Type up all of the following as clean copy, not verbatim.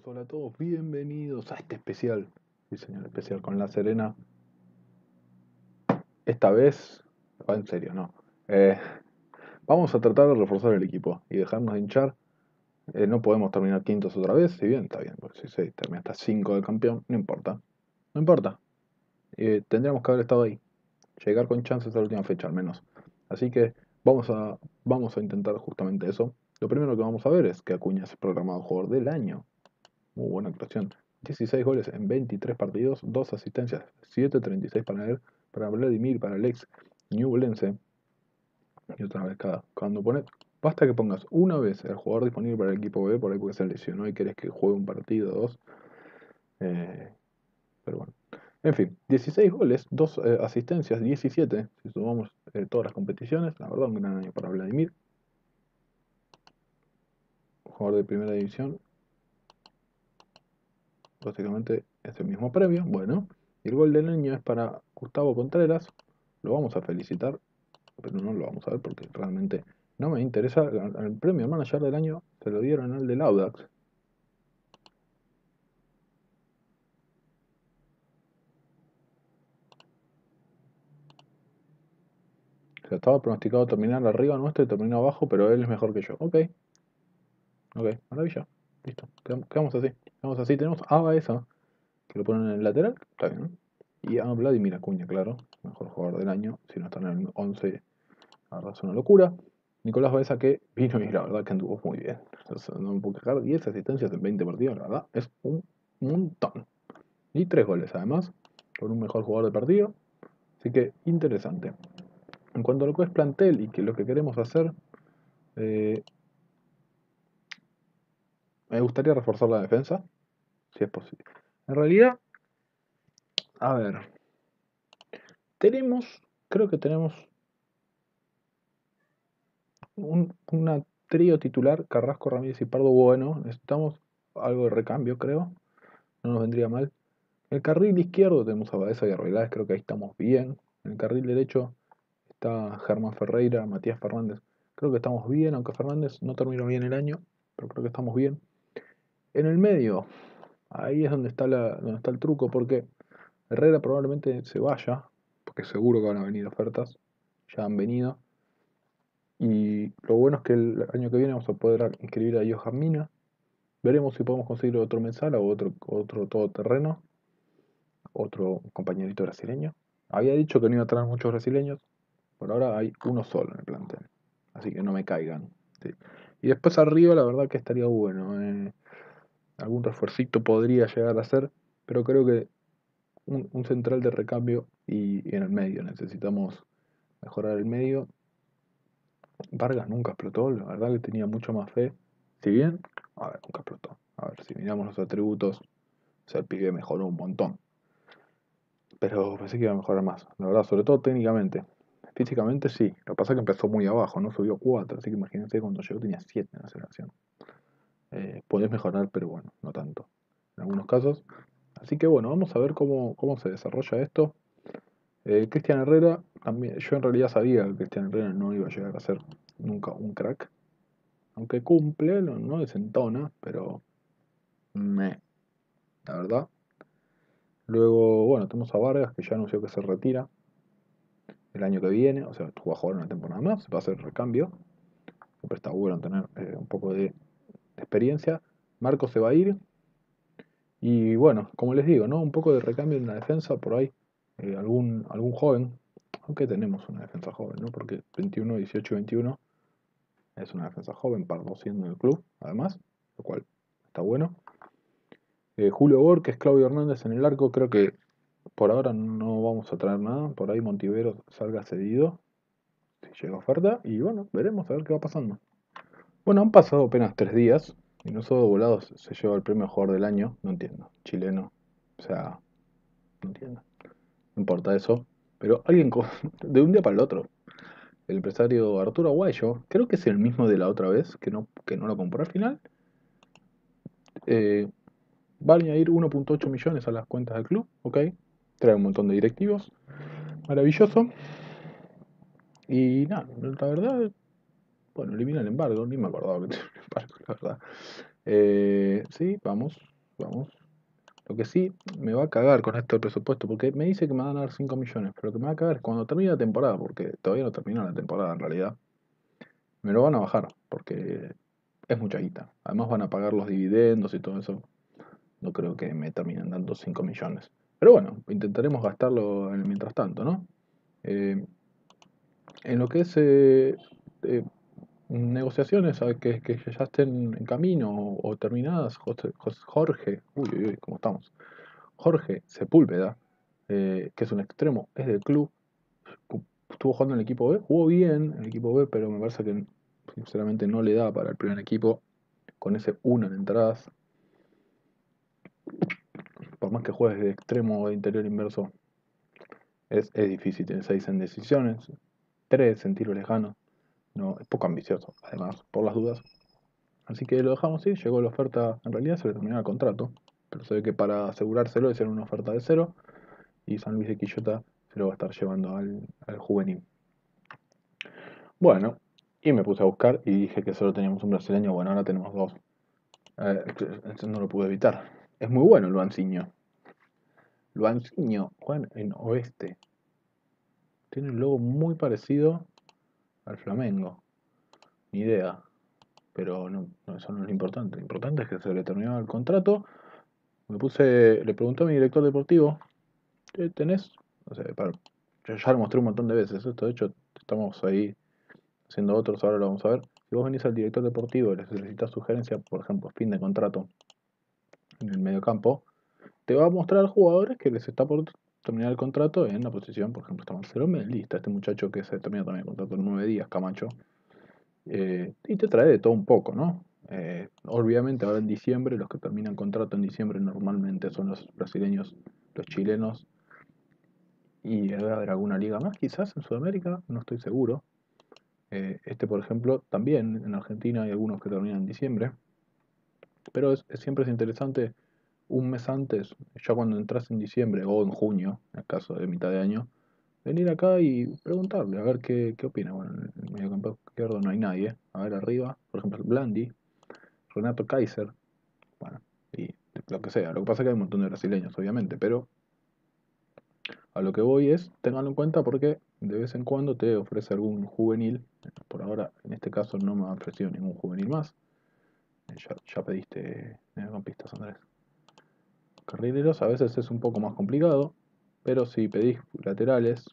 amigos, hola a todos, bienvenidos a este especial, sí señor, especial con La Serena. Esta vez, en serio, no. Vamos a tratar de reforzar el equipo y dejarnos de hinchar. No podemos terminar quintos otra vez, si bien, está bien, porque si se termina hasta 5 de campeón, no importa. No importa. Tendríamos que haber estado ahí. Llegar con chances a la última fecha, al menos. Así que vamos a intentar justamente eso. Lo primero que vamos a ver es que Acuña es programado jugador del año. Muy buena actuación. 16 goles en 23 partidos, 2 asistencias, 7.36 para él, para Vladimir, para el ex Ñublense. Y otra vez cuando pones, basta que pongas una vez el jugador disponible para el equipo B, por ahí porque se lesionó y querés que juegue un partido o dos. Pero bueno. En fin, 16 goles, 2 asistencias, 17, si sumamos todas las competiciones. La verdad, un gran año para Vladimir. Jugador de primera división, básicamente es el mismo previo. Bueno, y el gol del año es para Gustavo Contreras. Lo vamos a felicitar, pero no lo vamos a ver porque realmente no me interesa. El premio manager del año se lo dieron al del Audax. O sea, estaba pronosticado terminar arriba nuestro y terminó abajo, pero él es mejor que yo. Ok, maravilla. Listo. Quedamos así. Tenemos a Baeza, que lo ponen en el lateral. Está bien. Y a Vladimir Acuña, claro. Mejor jugador del año. Si no están en el 11, la verdad es una locura. Nicolás Baeza, que vino y la verdad que anduvo muy bien. Entonces, no me puedo quejar. 10 asistencias en 20 partidos. La verdad es un montón. Y 3 goles, además. Con un mejor jugador de partido. Así que interesante. En cuanto a lo que es plantel y que lo que queremos hacer... me gustaría reforzar la defensa, si es posible. En realidad, a ver, creo que tenemos una trío titular, Carrasco, Ramírez y Pardo. Bueno, necesitamos algo de recambio, creo, no nos vendría mal. En el carril izquierdo tenemos a Baeza y Arreglades, creo que ahí estamos bien. En el carril derecho está Germán Ferreira, Matías Fernández, creo que estamos bien, aunque Fernández no terminó bien el año, pero creo que estamos bien. En el medio, ahí es donde está el truco, porque Herrera probablemente se vaya, porque seguro que van a venir ofertas, ya han venido. Y lo bueno es que el año que viene vamos a poder inscribir a Yoja Mina. Veremos si podemos conseguir otro Mensala o otro todoterreno, otro compañerito brasileño. Había dicho que no iba a traer muchos brasileños, por ahora hay uno solo en el plantel, así que no me caigan. Sí. Y después arriba la verdad que estaría bueno, algún refuercito podría llegar a ser, pero creo que un central de recambio y en el medio, necesitamos mejorar el medio. Vargas nunca explotó, la verdad que tenía mucho más fe, si bien, a ver, nunca explotó. A ver, si miramos los atributos, o sea, el pibe mejoró un montón, pero pensé que iba a mejorar más, la verdad, sobre todo técnicamente. Físicamente sí, lo que pasa es que empezó muy abajo, no subió 4, así que imagínense cuando llegó tenía 7 en la selección. Podés mejorar, pero bueno, no tanto en algunos casos. Así que bueno, vamos a ver cómo se desarrolla esto. Cristian Herrera, también, yo en realidad sabía que Cristian Herrera no iba a llegar a ser nunca un crack. Aunque cumple, no desentona, pero... la verdad. Luego, bueno, tenemos a Vargas, que ya anunció que se retira el año que viene, o sea, va a jugar una temporada más, va a hacer recambio. Siempre está bueno tener un poco de experiencia. Marco se va a ir. Y bueno, como les digo, ¿no? Un poco de recambio en la defensa, por ahí algún joven. Aunque tenemos una defensa joven, ¿no? Porque 21, 18, 21 es una defensa joven, Pardo siendo el club, además, lo cual está bueno. Julio Borges, Claudio Hernández en el arco, creo que por ahora no vamos a traer nada. Por ahí Montivero salga cedido, si llega oferta. Y bueno, veremos a ver qué va pasando. Bueno, han pasado apenas 3 días. Y no solo Volados se lleva el premio jugador del año. No entiendo. Chileno. O sea, no entiendo. No importa eso. Pero alguien de un día para el otro. El empresario Arturo Aguayo, creo que es el mismo de la otra vez, que no lo compró al final. Va a añadir 1.8 millones a las cuentas del club. Ok. Trae un montón de directivos. Maravilloso. Y nada, la verdad... Bueno, elimina el embargo. Ni me acordaba que tenía un embargo, la verdad. Sí, vamos. Lo que sí me va a cagar con esto el presupuesto, porque me dice que me van a dar 5 millones, pero lo que me va a cagar es cuando termine la temporada, porque todavía no terminó la temporada en realidad. Me lo van a bajar, porque es mucha guita. Además van a pagar los dividendos y todo eso. No creo que me terminen dando 5 millones. Pero bueno, intentaremos gastarlo en el mientras tanto, ¿no? En lo que es negociaciones que ya estén en camino o terminadas, Jorge Sepúlveda, que es un extremo, es del club, estuvo jugando en el equipo B, jugó bien en el equipo B, pero me parece que sinceramente no le da para el primer equipo con ese 1 en entradas. Por más que juegues de extremo o de interior inverso, es difícil. Tiene 6 en decisiones, 3 en tiros lejanos. No, es poco ambicioso, además, por las dudas. Así que lo dejamos así. Llegó la oferta, en realidad se le terminó el contrato, pero se ve que para asegurárselo hicieron una oferta de 0 y San Luis de Quillota se lo va a estar llevando al juvenil. Bueno, y me puse a buscar y dije que solo teníamos un brasileño. Bueno, ahora tenemos 2. No lo pude evitar. Es muy bueno el Luanzinho. Luanzinho, Juan en Oeste. Tiene un logo muy parecido al Flamengo, ni idea, pero no, eso no es lo importante. Lo importante es que se le terminaba el contrato. Le pregunté a mi director deportivo, ¿qué tenés? O sea, yo ya lo mostré un montón de veces esto, de hecho estamos ahí haciendo otros, ahora lo vamos a ver. Si vos venís al director deportivo y les solicitas sugerencias, por ejemplo, fin de contrato en el mediocampo, te va a mostrar jugadores que les está por terminar el contrato en la posición, por ejemplo, está Marcelo Melista, este muchacho que se termina también el contrato en 9 días, Camacho. Y te trae de todo un poco, ¿no? Obviamente ahora en diciembre, los que terminan contrato en diciembre normalmente son los brasileños, los chilenos. Y debe haber alguna liga más, quizás en Sudamérica, no estoy seguro. Por ejemplo, también en Argentina hay algunos que terminan en diciembre. Pero siempre es interesante. Un mes antes, ya cuando entras en diciembre o en junio, en el caso de mitad de año, venir acá y preguntarle a ver qué opina. Bueno, en el mediocampo izquierdo no hay nadie. A ver arriba, por ejemplo, Blandi, Renato Kaiser, bueno, y lo que sea. Lo que pasa es que hay un montón de brasileños, obviamente, pero a lo que voy es, ténganlo en cuenta porque de vez en cuando te ofrece algún juvenil. Por ahora, en este caso, no me ha ofrecido ningún juvenil más. Ya pediste mediocampistas, Andrés. Carrileros a veces es un poco más complicado, pero si pedís laterales,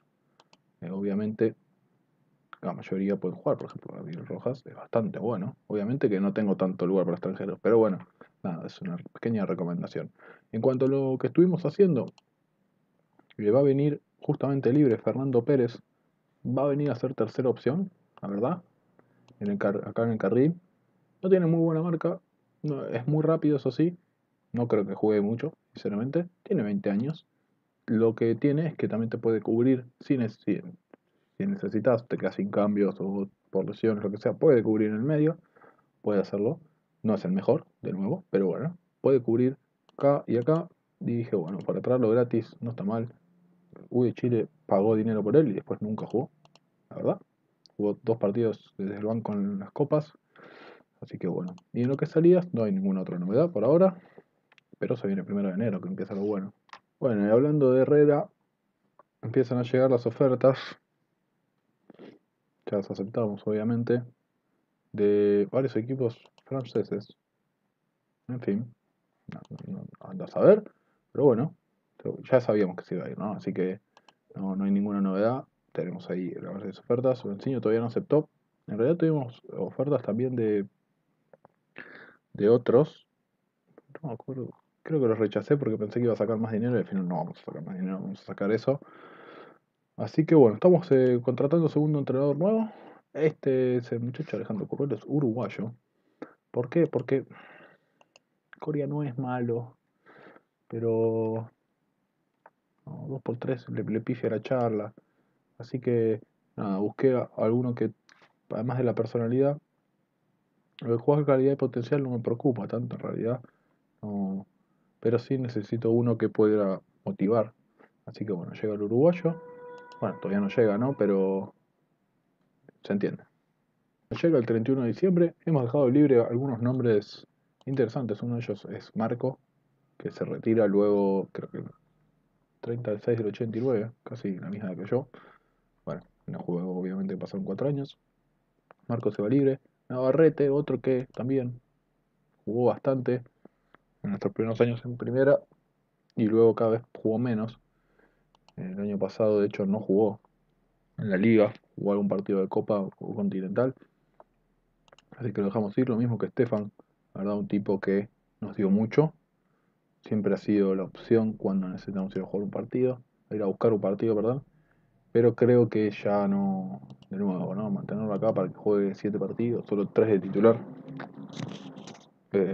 obviamente la mayoría pueden jugar. Por ejemplo, Gabriel Rojas es bastante bueno. Obviamente que no tengo tanto lugar para extranjeros, pero bueno, nada, es una pequeña recomendación. En cuanto a lo que estuvimos haciendo, le va a venir justamente libre Fernando Pérez, va a venir a ser tercera opción, la verdad, acá en el carril. No tiene muy buena marca, no, es muy rápido, eso sí. No creo que juegue mucho, sinceramente. Tiene 20 años. Lo que tiene es que también te puede cubrir si necesitas, te quedas sin cambios o por lesiones, lo que sea. Puede cubrir en el medio, puede hacerlo. No es el mejor, de nuevo, pero bueno, puede cubrir acá y acá. Y dije, bueno, para traerlo gratis no está mal. Uy, Chile pagó dinero por él y después nunca jugó, la verdad. Jugó 2 partidos desde el banco en las copas. Así que bueno, y en lo que salidas no hay ninguna otra novedad por ahora. Pero se viene el 1 de enero, que empieza lo bueno. Bueno, y hablando de Herrera, empiezan a llegar las ofertas. Ya las aceptamos, obviamente. De varios equipos franceses. En fin. No, anda a saber. Pero bueno, ya sabíamos que se iba a ir, ¿no? Así que no hay ninguna novedad. Tenemos ahí la base de las ofertas. Luanzinho todavía no aceptó. En realidad tuvimos ofertas también de otros. No me acuerdo. Creo que los rechacé porque pensé que iba a sacar más dinero y al final no vamos a sacar más dinero, vamos a sacar eso. Así que bueno, estamos contratando segundo entrenador nuevo. Ese muchacho Alejandro Curbelo es uruguayo. ¿Por qué? Porque Corea no es malo, pero 2x3 le pifia la charla. Así que nada, busqué a alguno que, además de la personalidad, el juego de calidad y potencial no me preocupa tanto en realidad. No, pero sí necesito uno que pueda motivar. Así que bueno, llega el uruguayo. Bueno, todavía no llega, ¿no? Pero se entiende. Llega el 31 de diciembre. Hemos dejado libre algunos nombres interesantes. Uno de ellos es Marco, que se retira luego, creo que 36 del 89, casi la misma que yo. Bueno, no jugó, obviamente pasaron 4 años. Marco se va libre. Navarrete, otro que también jugó bastante en nuestros primeros años en primera y luego cada vez jugó menos. El año pasado, de hecho, no jugó en la liga, jugó algún partido de Copa o Continental. Así que lo dejamos ir, lo mismo que Estefan, la verdad, un tipo que nos dio mucho. Siempre ha sido la opción cuando necesitamos ir a jugar un partido, ir a buscar un partido, perdón. Pero creo que ya no, de nuevo, ¿no? Mantenerlo acá para que juegue 7 partidos, solo 3 de titular.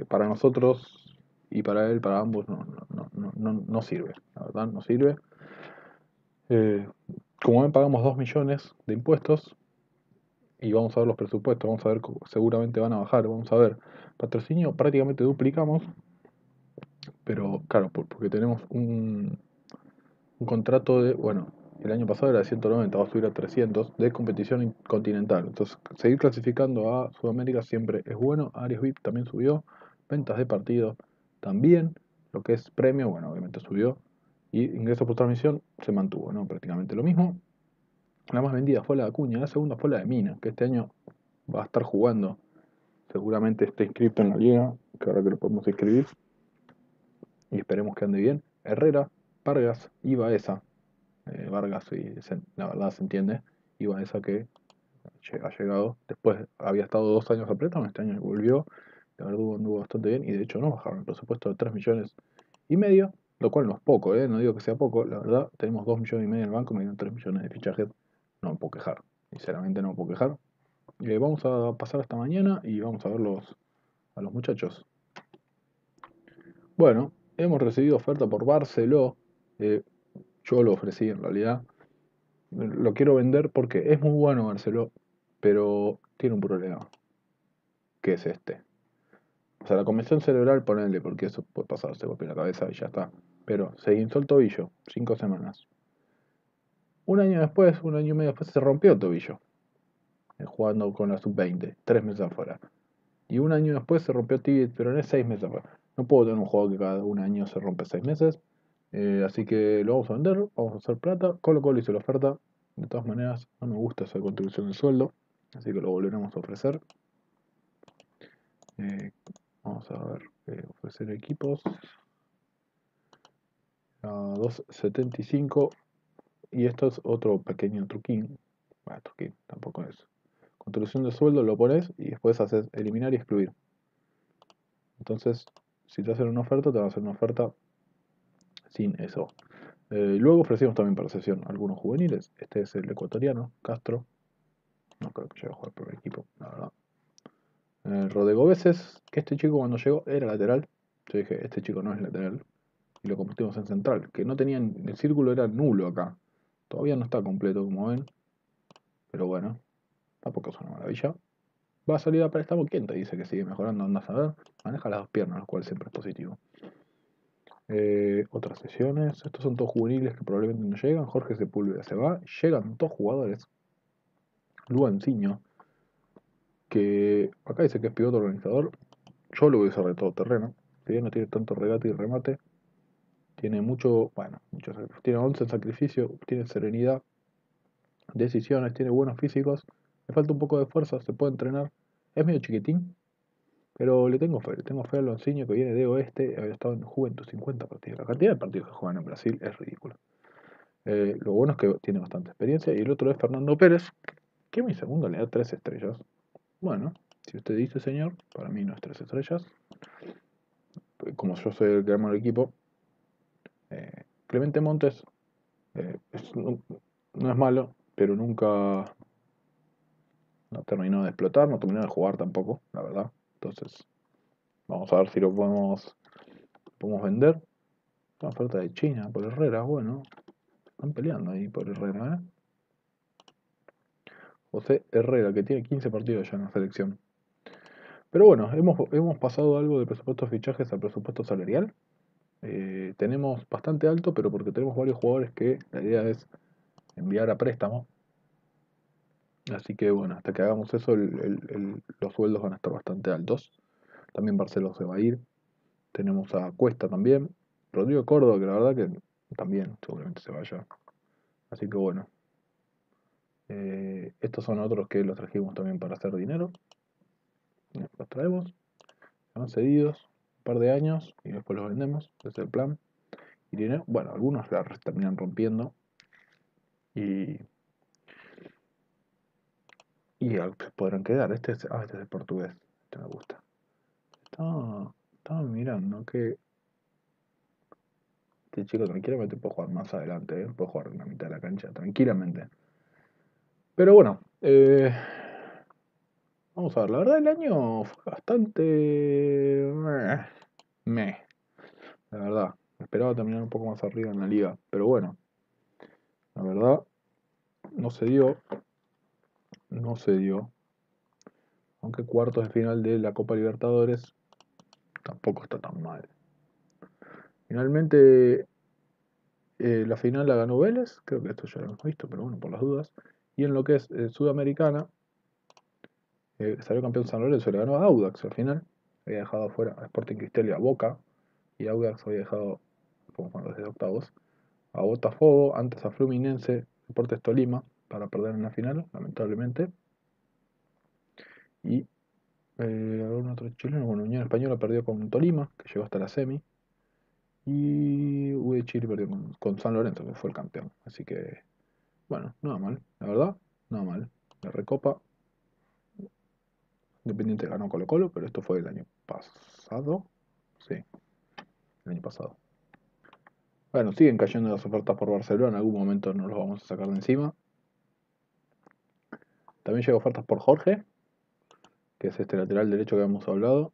Para nosotros y para él, para ambos, no sirve. La verdad, no sirve. Como ven, pagamos 2 millones de impuestos y vamos a ver los presupuestos, vamos a ver, seguramente van a bajar, vamos a ver. Patrocinio prácticamente duplicamos, pero claro, porque tenemos un contrato de, bueno, el año pasado era de 190, va a subir a 300 de competición continental. Entonces, seguir clasificando a Sudamérica siempre es bueno. Áreas VIP también subió, ventas de partido también, lo que es premio, bueno, obviamente subió. Y ingresos por transmisión se mantuvo, ¿no? Prácticamente lo mismo. La más vendida fue la de Acuña, la segunda fue la de Mina, que este año va a estar jugando. Seguramente esté inscrito en la liga, que ahora que lo podemos inscribir. Y esperemos que ande bien. Herrera, Vargas y Baeza. Vargas, y la verdad se entiende. Y Baeza que ha llegado, después había estado 2 años a préstamo, este año volvió. La verdad anduvo bastante bien y de hecho no bajaron el presupuesto de 3,5 millones. Lo cual no es poco, no digo que sea poco, la verdad, tenemos 2,5 millones en el banco, me dieron 3 millones de fichajes, no me puedo quejar, sinceramente no me puedo quejar. Vamos a pasar hasta mañana y vamos a ver a los muchachos. Bueno, hemos recibido oferta por Barceló, yo lo ofrecí en realidad, lo quiero vender porque es muy bueno Barceló, pero tiene un problema, que es este. O sea, la convención cerebral, ponele, porque eso puede pasar, se golpea la cabeza y ya está. Pero se guinzó el tobillo, 5 semanas. Un año después, un año y medio después, se rompió el tobillo. Jugando con la sub-20, 3 meses afuera. Y un año después se rompió tibia y peroné, 6 meses afuera. No puedo tener un juego que cada un año se rompe 6 meses. Así que lo vamos a vender, vamos a hacer plata. Colo Colo hizo la oferta. De todas maneras, no me gusta esa contribución del sueldo. Así que lo volveremos a ofrecer. Vamos a ver, ofrecer equipos a 2.75. Y esto es otro pequeño truquín. Bueno, truquín, tampoco es. Contribución de sueldo lo pones y después haces eliminar y excluir. Entonces, si te hacen una oferta, te van a hacer una oferta sin eso. Luego ofrecimos también para sesión algunos juveniles. Este es el ecuatoriano, Castro. No creo que llegue a jugar por el equipo, la verdad. Rodego Veces, que este chico cuando llegó era lateral. Yo dije, este chico no es lateral. Y lo convertimos en central. Que no tenían, el círculo era nulo acá. Todavía no está completo, como ven. Pero bueno, tampoco es una maravilla. Va a salir a préstamo. ¿Quién te dice que sigue mejorando? Andás a ver. Maneja las 2 piernas, lo cual siempre es positivo. Otras sesiones. Estos son todos juveniles que probablemente no llegan. Jorge Sepúlveda se va. Llegan 2 jugadores. Luanzinho, que acá dice que es pivote organizador, yo lo hubiese retado terreno, si bien no tiene tanto regate y remate, tiene mucho, bueno, tiene 11 en sacrificio, tiene serenidad, decisiones, tiene buenos físicos, le falta un poco de fuerza, se puede entrenar, es medio chiquitín, pero le tengo fe al Luanzinho que viene de Oeste, había estado en Juventud 50 partidos, la cantidad de partidos que juegan en Brasil es ridícula. Lo bueno es que tiene bastante experiencia, y el otro es Fernando Pérez, que mi segundo le da 3 estrellas. Bueno, si usted dice, señor, para mí no es 3 estrellas. Como yo soy el que arma el equipo, Clemente Montes no es malo, pero nunca no terminó de explotar, no terminó de jugar tampoco, la verdad. Entonces, vamos a ver si lo podemos vender. Una oferta de China por Herrera, bueno, están peleando ahí por Herrera, ¿eh? José Herrera, que tiene 15 partidos ya en la selección. Pero bueno, hemos pasado algo de presupuesto de fichajes al presupuesto salarial. Tenemos bastante alto, pero porque tenemos varios jugadores que la idea es enviar a préstamo. Así que bueno, hasta que hagamos eso, los sueldos van a estar bastante altos. También Barceló se va a ir. Tenemos a Cuesta también. Rodrigo Córdoba, que la verdad que también seguramente se vaya. Así que bueno. Estos son otros que los trajimos también para hacer dinero. Los traemos. Están cedidos un par de años y después los vendemos. Ese es el plan. Y bueno, algunos la terminan rompiendo. Y podrán quedar. Este es el portugués. Este me gusta. Estaba mirando que... Este chico tranquilamente puede jugar más adelante, ¿eh? Puede jugar en la mitad de la cancha, tranquilamente. Pero bueno, vamos a ver, la verdad el año fue bastante... La verdad, esperaba terminar un poco más arriba en la liga, pero bueno. La verdad, no se dio. No se dio. Aunque cuartos de final de la Copa Libertadores tampoco está tan mal. Finalmente, la final la ganó Vélez. Creo que esto ya lo hemos visto, pero bueno, por las dudas. Y en lo que es Sudamericana, salió campeón San Lorenzo. Le ganó a Audax al final. Había dejado afuera a Sporting Cristal y a Boca. Y Audax había dejado, como cuando desde octavos, a Botafogo, antes a Fluminense, Deportes Tolima, para perder en la final, lamentablemente. Y algún otro chileno, bueno, Unión Española perdió con Tolima, que llegó hasta la semi. Y U de Chile perdió con San Lorenzo, que fue el campeón. Así que, bueno, nada mal, la verdad, nada mal. La Recopa, Independiente ganó Colo Colo, pero esto fue el año pasado. Sí, el año pasado. Bueno, siguen cayendo las ofertas por Barcelona, en algún momento no los vamos a sacar de encima. También llega ofertas por Jorge, que es este lateral derecho que hemos hablado.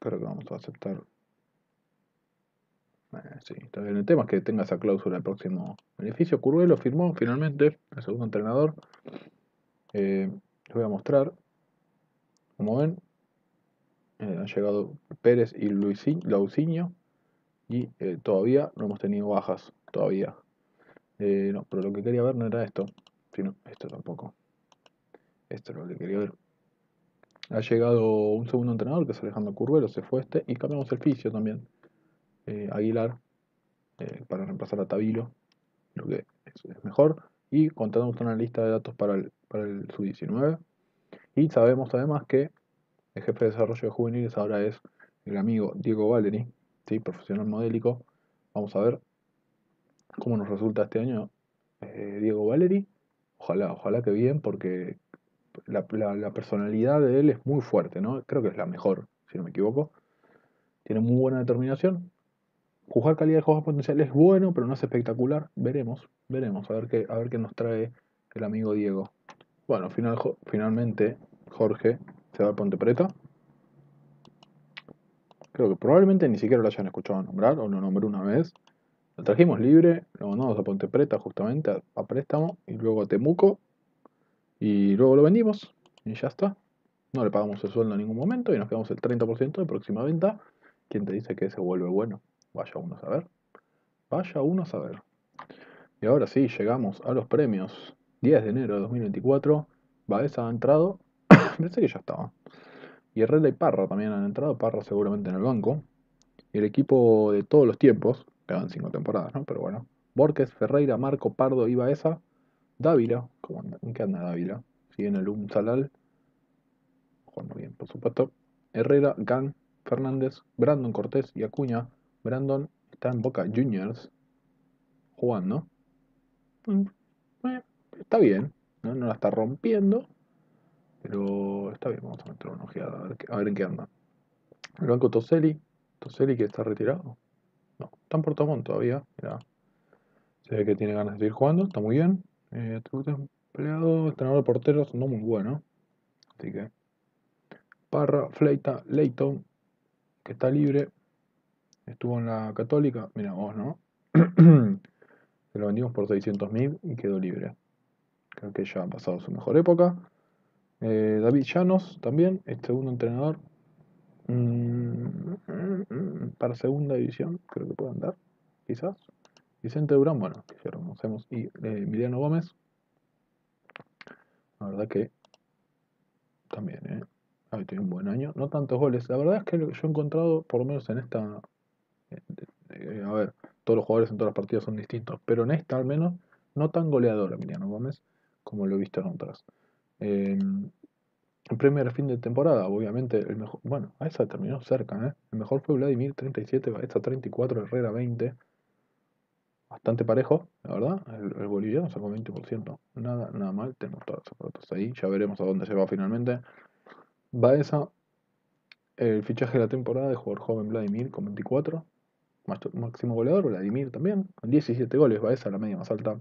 Creo que vamos a aceptar. Sí, está bien. El tema es que tenga esa cláusula del próximo beneficio. Curbelo firmó finalmente, el segundo entrenador. Les voy a mostrar. Como ven, han llegado Pérez y Luanzinho. Y todavía no hemos tenido bajas. Todavía. No, pero lo que quería ver no era esto. Sino esto tampoco. Esto es lo que quería ver. Ha llegado un segundo entrenador, que es Alejandro Curbelo. Se fue este. Y cambiamos el fisio también. Aguilar, para reemplazar a Dávila, lo que es mejor, y contamos con una lista de datos para el sub-19. Y sabemos además que el jefe de desarrollo de juveniles ahora es el amigo Diego Valery, ¿sí? Profesional modélico. Vamos a ver cómo nos resulta este año Diego Valery. Ojalá que bien, porque la personalidad de él es muy fuerte, ¿no? Creo que es la mejor, si no me equivoco. Tiene muy buena determinación. Juzgar calidad de jugador potencial es bueno, pero no es espectacular. Veremos, a ver qué nos trae el amigo Diego. Bueno, finalmente Jorge se va a Ponte Preta. Creo que probablemente ni siquiera lo hayan escuchado nombrar, o lo nombró una vez. Lo trajimos libre, lo mandamos a Ponte Preta justamente, a préstamo, y luego a Temuco. Y luego lo vendimos, y ya está. No le pagamos el sueldo en ningún momento, y nos quedamos el 30% de próxima venta. ¿Quién te dice que se vuelve bueno? Vaya uno a saber. Vaya uno a saber. Y ahora sí, llegamos a los premios. 10 de enero de 2024. Baeza ha entrado. Pensé que ya estaba. Y Herrera y Parra también han entrado. Parra seguramente en el banco. Y el equipo de todos los tiempos. Quedan 5 temporadas, ¿no? Pero bueno. Borges, Ferreira, Marco, Pardo y Baeza. Dávila. ¿En qué anda Dávila? Sigue en el Salal. Jugando bien, por supuesto. Herrera, Gan, Fernández, Brandon, Cortés y Acuña. Brandon está en Boca Juniors jugando. Está bien, no la está rompiendo, pero está bien. Vamos a meter una ojeada a ver en qué anda. El banco Toselli que está retirado. No, está en Puerto Montt todavía. Mirá. Se ve que tiene ganas de seguir jugando, está muy bien. Empleado, entrenador de porteros, no muy bueno. Así que Parra, Fleita, Leighton, que está libre. Estuvo en la Católica, mira vos, ¿no? Se lo vendimos por 600.000 y quedó libre. Creo que ya ha pasado su mejor época. David Llanos también, el segundo entrenador. Para segunda división, creo que puede andar, quizás. Vicente Durán, bueno, que ya lo conocemos. Y Emiliano Gómez. La verdad que también, ha tenido un buen año, no tantos goles. La verdad es que yo he encontrado, por lo menos en esta, a ver, todos los jugadores en todas las partidas son distintos, pero en esta al menos, no tan goleador Emiliano Gómez como lo he visto en otras. El premio era fin de temporada, obviamente el mejor, bueno, a esa terminó cerca, el mejor fue Vladimir, 37, Baeza 34, Herrera 20, bastante parejo, la verdad. El boliviano sacó 20%, nada mal, tenemos todos los datos ahí, ya veremos a dónde llega finalmente. Baeza, el fichaje de la temporada de jugador joven Vladimir con 24, máximo goleador Vladimir también, con 17 goles, Baeza la media más alta.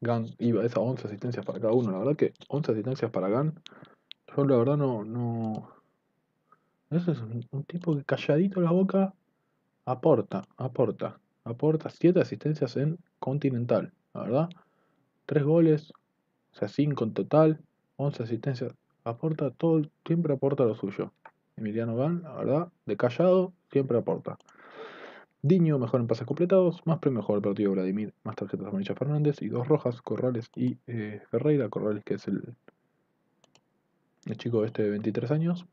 Gan y Baeza 11 asistencias para cada uno. La verdad que 11 asistencias para Gan, yo la verdad no. Eso es un tipo que calladito la boca aporta 7 asistencias en Continental, la verdad, 3 goles, o sea 5 en total, 11 asistencias, aporta todo, siempre aporta lo suyo. Emiliano Gan, la verdad, de callado, siempre aporta. Diño, mejor en pases completados, más premio mejor partido Vladimir, más tarjetas amarillas Fernández y 2 rojas, Corrales y Ferreira. Corrales, que es el chico este de 23 años.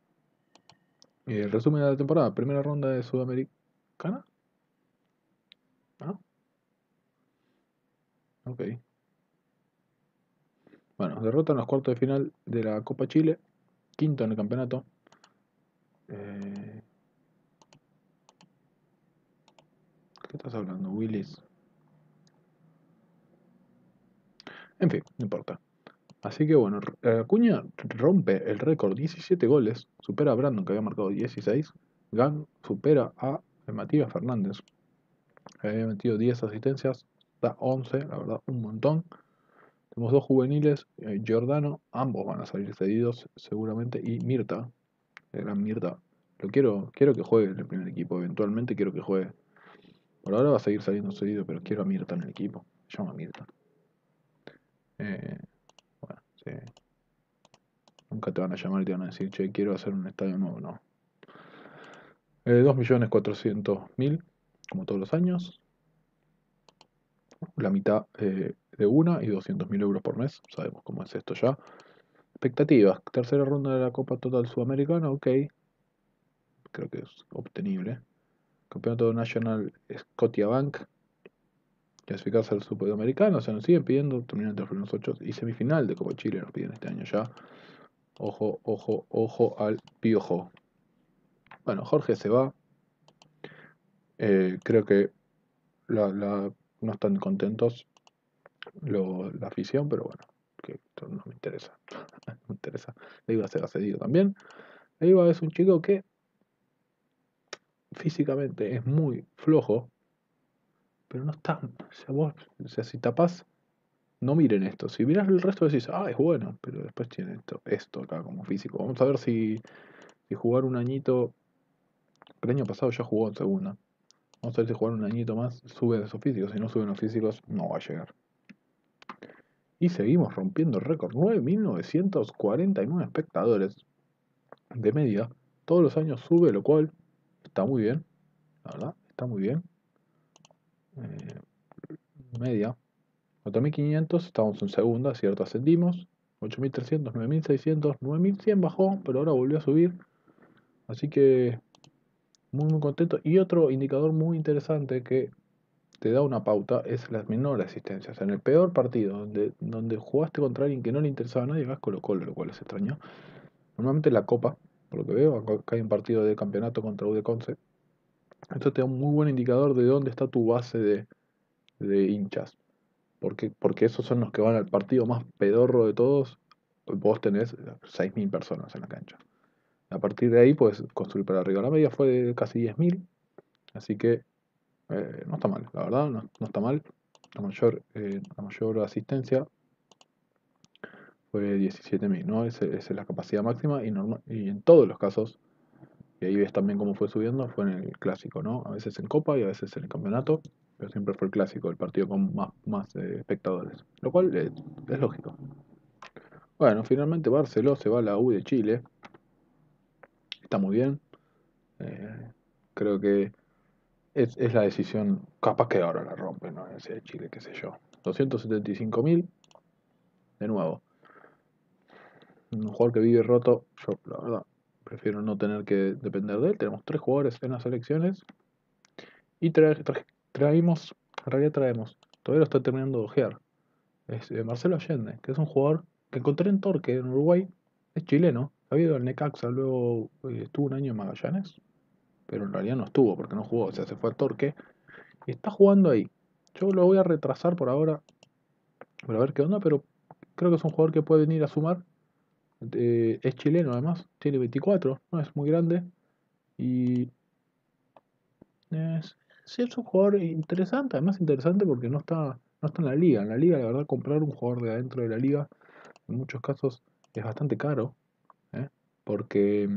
El resumen de la temporada, primera ronda de Sudamericana. ¿Ah? Ok. Bueno, derrota en los cuartos de final de la Copa Chile, quinto en el campeonato. ¿Qué estás hablando, Willis? En fin, no importa. Así que bueno, Acuña rompe el récord, 17 goles. Supera a Brandon, que había marcado 16. Gan supera a Matías Fernández, que había metido 10 asistencias. Da 11, la verdad, un montón. Tenemos 2 juveniles. Giordano, ambos van a salir cedidos seguramente. Y Mirta, la gran Mirta. Lo quiero que juegue en el primer equipo. Eventualmente quiero que juegue. Por ahora va a seguir saliendo cedido, pero quiero a Mirta en el equipo. Se llama Mirta. Bueno, sí. Nunca te van a llamar y te van a decir, che, quiero hacer un estadio nuevo. No. 2.400.000, como todos los años. La mitad de una y 200.000 euros por mes. Sabemos cómo es esto ya. Expectativas. Tercera ronda de la Copa Total Sudamericana. Ok. Creo que es obtenible. Campeonato Nacional Scotiabank, clasificarse al Sudamericano, o sea, nos siguen pidiendo terminar entre los primeros 8 y semifinal de Copa Chile, nos piden este año ya. Ojo al piojo. Bueno, Jorge se va. Creo que no están contentos la afición, pero bueno, que no me interesa. No me interesa. Le iba a ser cedido también. Le iba a ser un chico que físicamente es muy flojo, pero no está, o sea, si tapás, no miren esto, si mirás el resto decís, ah, es bueno, pero después tiene esto acá como físico. Vamos a ver si jugar un añito, el año pasado ya jugó en segunda, vamos a ver si jugar un añito más sube esos físicos, si no suben los físicos no va a llegar. Y seguimos rompiendo el récord, 9.949 espectadores de media, todos los años sube, lo cual está muy bien, la verdad, está muy bien. Media 4.500, estábamos en segunda, cierto, ascendimos 8.300, 9.600, 9.100 bajó, pero ahora volvió a subir, así que muy contento. Y otro indicador muy interesante que te da una pauta es las menores asistencias. En el peor partido, donde jugaste contra alguien que no le interesaba a nadie, vas Colo Colo, lo cual es extraño. Normalmente la Copa, por lo que veo, acá hay un partido de campeonato contra U de Conce. Esto te da un muy buen indicador de dónde está tu base de hinchas. Porque esos son los que van al partido más pedorro de todos. Vos tenés 6.000 personas en la cancha. A partir de ahí puedes construir para arriba. La media fue de casi 10.000. Así que no está mal, la verdad, no está mal. La mayor asistencia fue 17.000, ¿no? Esa es la capacidad máxima y en todos los casos, y ahí ves también cómo fue subiendo, fue en el clásico, ¿no? A veces en Copa y a veces en el campeonato, pero siempre fue el clásico, el partido con más espectadores, lo cual es lógico. Bueno, finalmente Barceló se va a la U de Chile, está muy bien, creo que es la decisión, capaz que ahora la rompen, ¿no? Ese de Chile, qué sé yo, 275.000, de nuevo. un jugador que vive roto, yo la verdad prefiero no tener que depender de él. Tenemos 3 jugadores en las selecciones y traemos, todavía lo estoy terminando de ojear, es Marcelo Allende, que es un jugador que encontré en Torque, en Uruguay, es chileno, ha habido el Necaxa, luego estuvo un año en Magallanes, pero en realidad no estuvo porque no jugó, o sea, se fue a Torque y está jugando ahí. Yo lo voy a retrasar por ahora para ver qué onda, pero creo que es un jugador que puede venir a sumar. Es chileno además, tiene 24, no es muy grande. Y sí, es un jugador interesante, además interesante porque no está en la liga. En la liga, la verdad, comprar un jugador de adentro de la liga en muchos casos es bastante caro, porque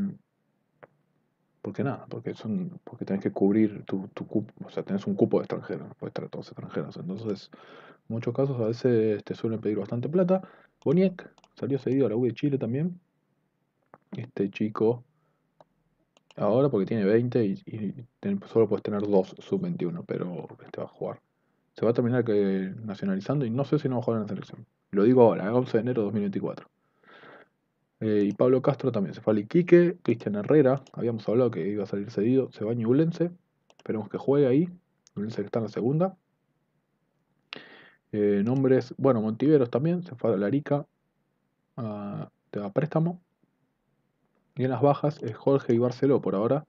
tenés que cubrir tu cupo, o sea, tenés un cupo de extranjeros, no puedes traer todos extranjeros. Entonces, en muchos casos a veces te suelen pedir bastante plata. Boniek salió cedido a la U de Chile también. Este chico, ahora porque tiene 20 y solo puedes tener 2 sub-21, pero este va a jugar. Se va a terminar nacionalizando y no sé si no va a jugar en la selección. Lo digo ahora, 11 de enero de 2024. Y Pablo Castro también se fue al Iquique. Cristian Herrera, habíamos hablado que iba a salir cedido, se va a Ñublense. Esperemos que juegue ahí. Ñublense que está en la segunda. Nombres, bueno, Montiveros también se fue a Larica, te da préstamo. Y en las bajas es Jorge y Barceló por ahora.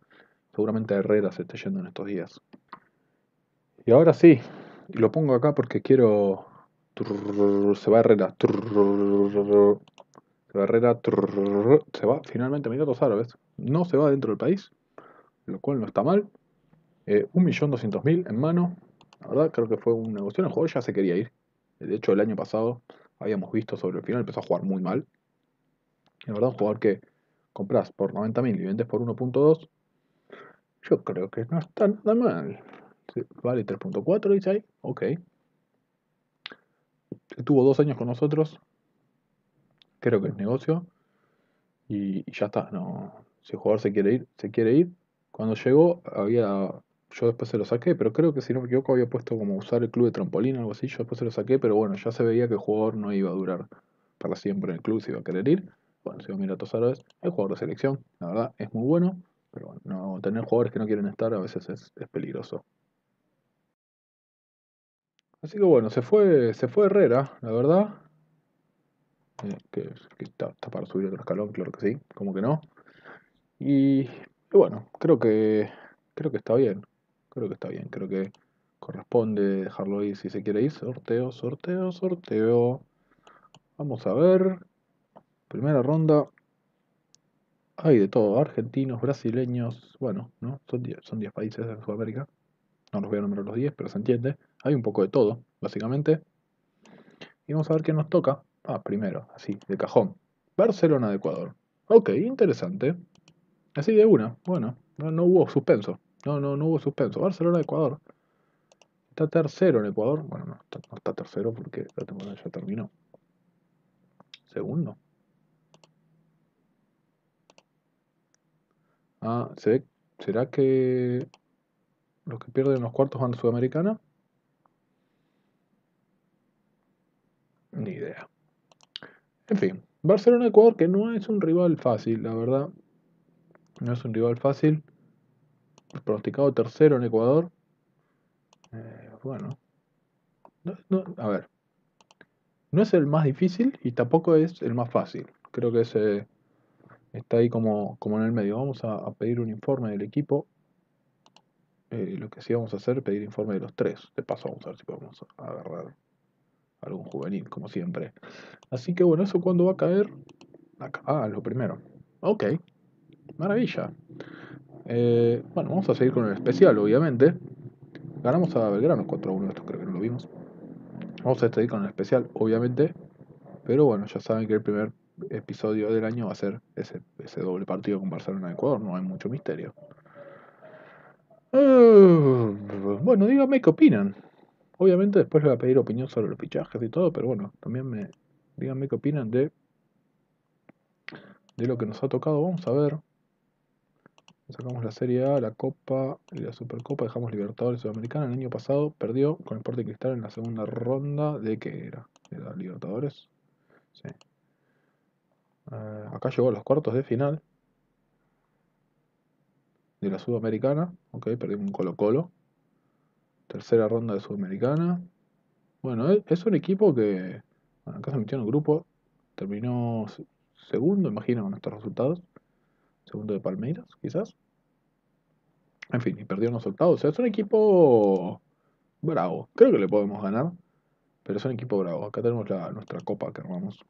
Seguramente Herrera se está yendo en estos días. Y ahora sí, lo pongo acá porque quiero. Se va Herrera. Se va Herrera. Se va finalmente a Emiratos Árabes. No se va dentro del país, lo cual no está mal. 1.200.000 en mano. La verdad creo que fue un negocio. El jugador ya se quería ir. De hecho, el año pasado habíamos visto sobre el final, empezó a jugar muy mal. La verdad, un jugador que compras por 90.000 y vendes por 1.2, yo creo que no está nada mal. Vale 3.4, dice ahí. Ok. Estuvo 2 años con nosotros. Creo que es negocio. Y ya está. No. Si el jugador se quiere ir, se quiere ir. Cuando llegó, había... Yo después se lo saqué, pero creo que si no me equivoco había puesto como usar el club de trampolín o algo así. Yo después se lo saqué, pero bueno, ya se veía que el jugador no iba a durar para siempre en el club, se iba a querer ir. Bueno, si Emiratos Árabes, el jugador de selección, la verdad, es muy bueno. Pero bueno, no, tener jugadores que no quieren estar a veces es peligroso. Así que bueno, se fue Herrera, la verdad. Que está para subir otro escalón, claro que sí, como que no. Y bueno, creo que está bien. Creo que está bien, creo que corresponde dejarlo ir si se quiere ir. Sorteo. Vamos a ver. Primera ronda. Hay de todo. Argentinos, brasileños. Bueno, ¿no? Son 10 países de Sudamérica. No los voy a nombrar los 10, pero se entiende. Hay un poco de todo, básicamente. Y vamos a ver qué nos toca. Ah, primero, así, de cajón. Barcelona de Ecuador. Ok, interesante. Así de una. Bueno, no hubo suspenso. No hubo suspenso. Barcelona de Ecuador. Está tercero en Ecuador. Bueno, no está tercero porque la temporada ya terminó. Segundo. Ah, ¿será que los que pierden los cuartos van a Sudamericana? Ni idea. En fin. Barcelona de Ecuador, que no es un rival fácil, la verdad. No es un rival fácil. Pronosticado tercero en Ecuador. Bueno. No, a ver. No es el más difícil y tampoco es el más fácil. Creo que está ahí como en el medio. Vamos a pedir un informe del equipo. Lo que sí vamos a hacer es pedir informe de los 3. De paso vamos a ver si podemos agarrar algún juvenil, como siempre. Así que bueno, ¿eso cuándo va a caer? Acá. Ah, lo primero. Ok. Maravilla. Bueno, vamos a seguir con el especial, obviamente. Ganamos a Belgrano 4-1, esto creo que no lo vimos. Vamos a seguir con el especial, obviamente. Pero bueno, ya saben que el primer episodio del año va a ser ese doble partido con Barcelona de Ecuador. No hay mucho misterio. Bueno, díganme qué opinan. Obviamente después les voy a pedir opinión sobre los fichajes y todo. Pero bueno, también díganme qué opinan de lo que nos ha tocado. Vamos a ver. Sacamos la Serie A, la Copa y la Supercopa. Dejamos Libertadores Sudamericana. El año pasado perdió con el Sporting Cristal en la segunda ronda. ¿De qué era? ¿De la Libertadores? Sí. Acá llegó a los cuartos de final de la Sudamericana. Ok, perdimos un Colo Colo. Tercera ronda de Sudamericana. Bueno, es un equipo que... Bueno, acá se metió en el grupo. Terminó segundo, imagino, con estos resultados. Segundo de Palmeiras, quizás. En fin, y perdieron los octavos. O sea, es un equipo bravo. Creo que le podemos ganar, pero es un equipo bravo. Acá tenemos nuestra copa que armamos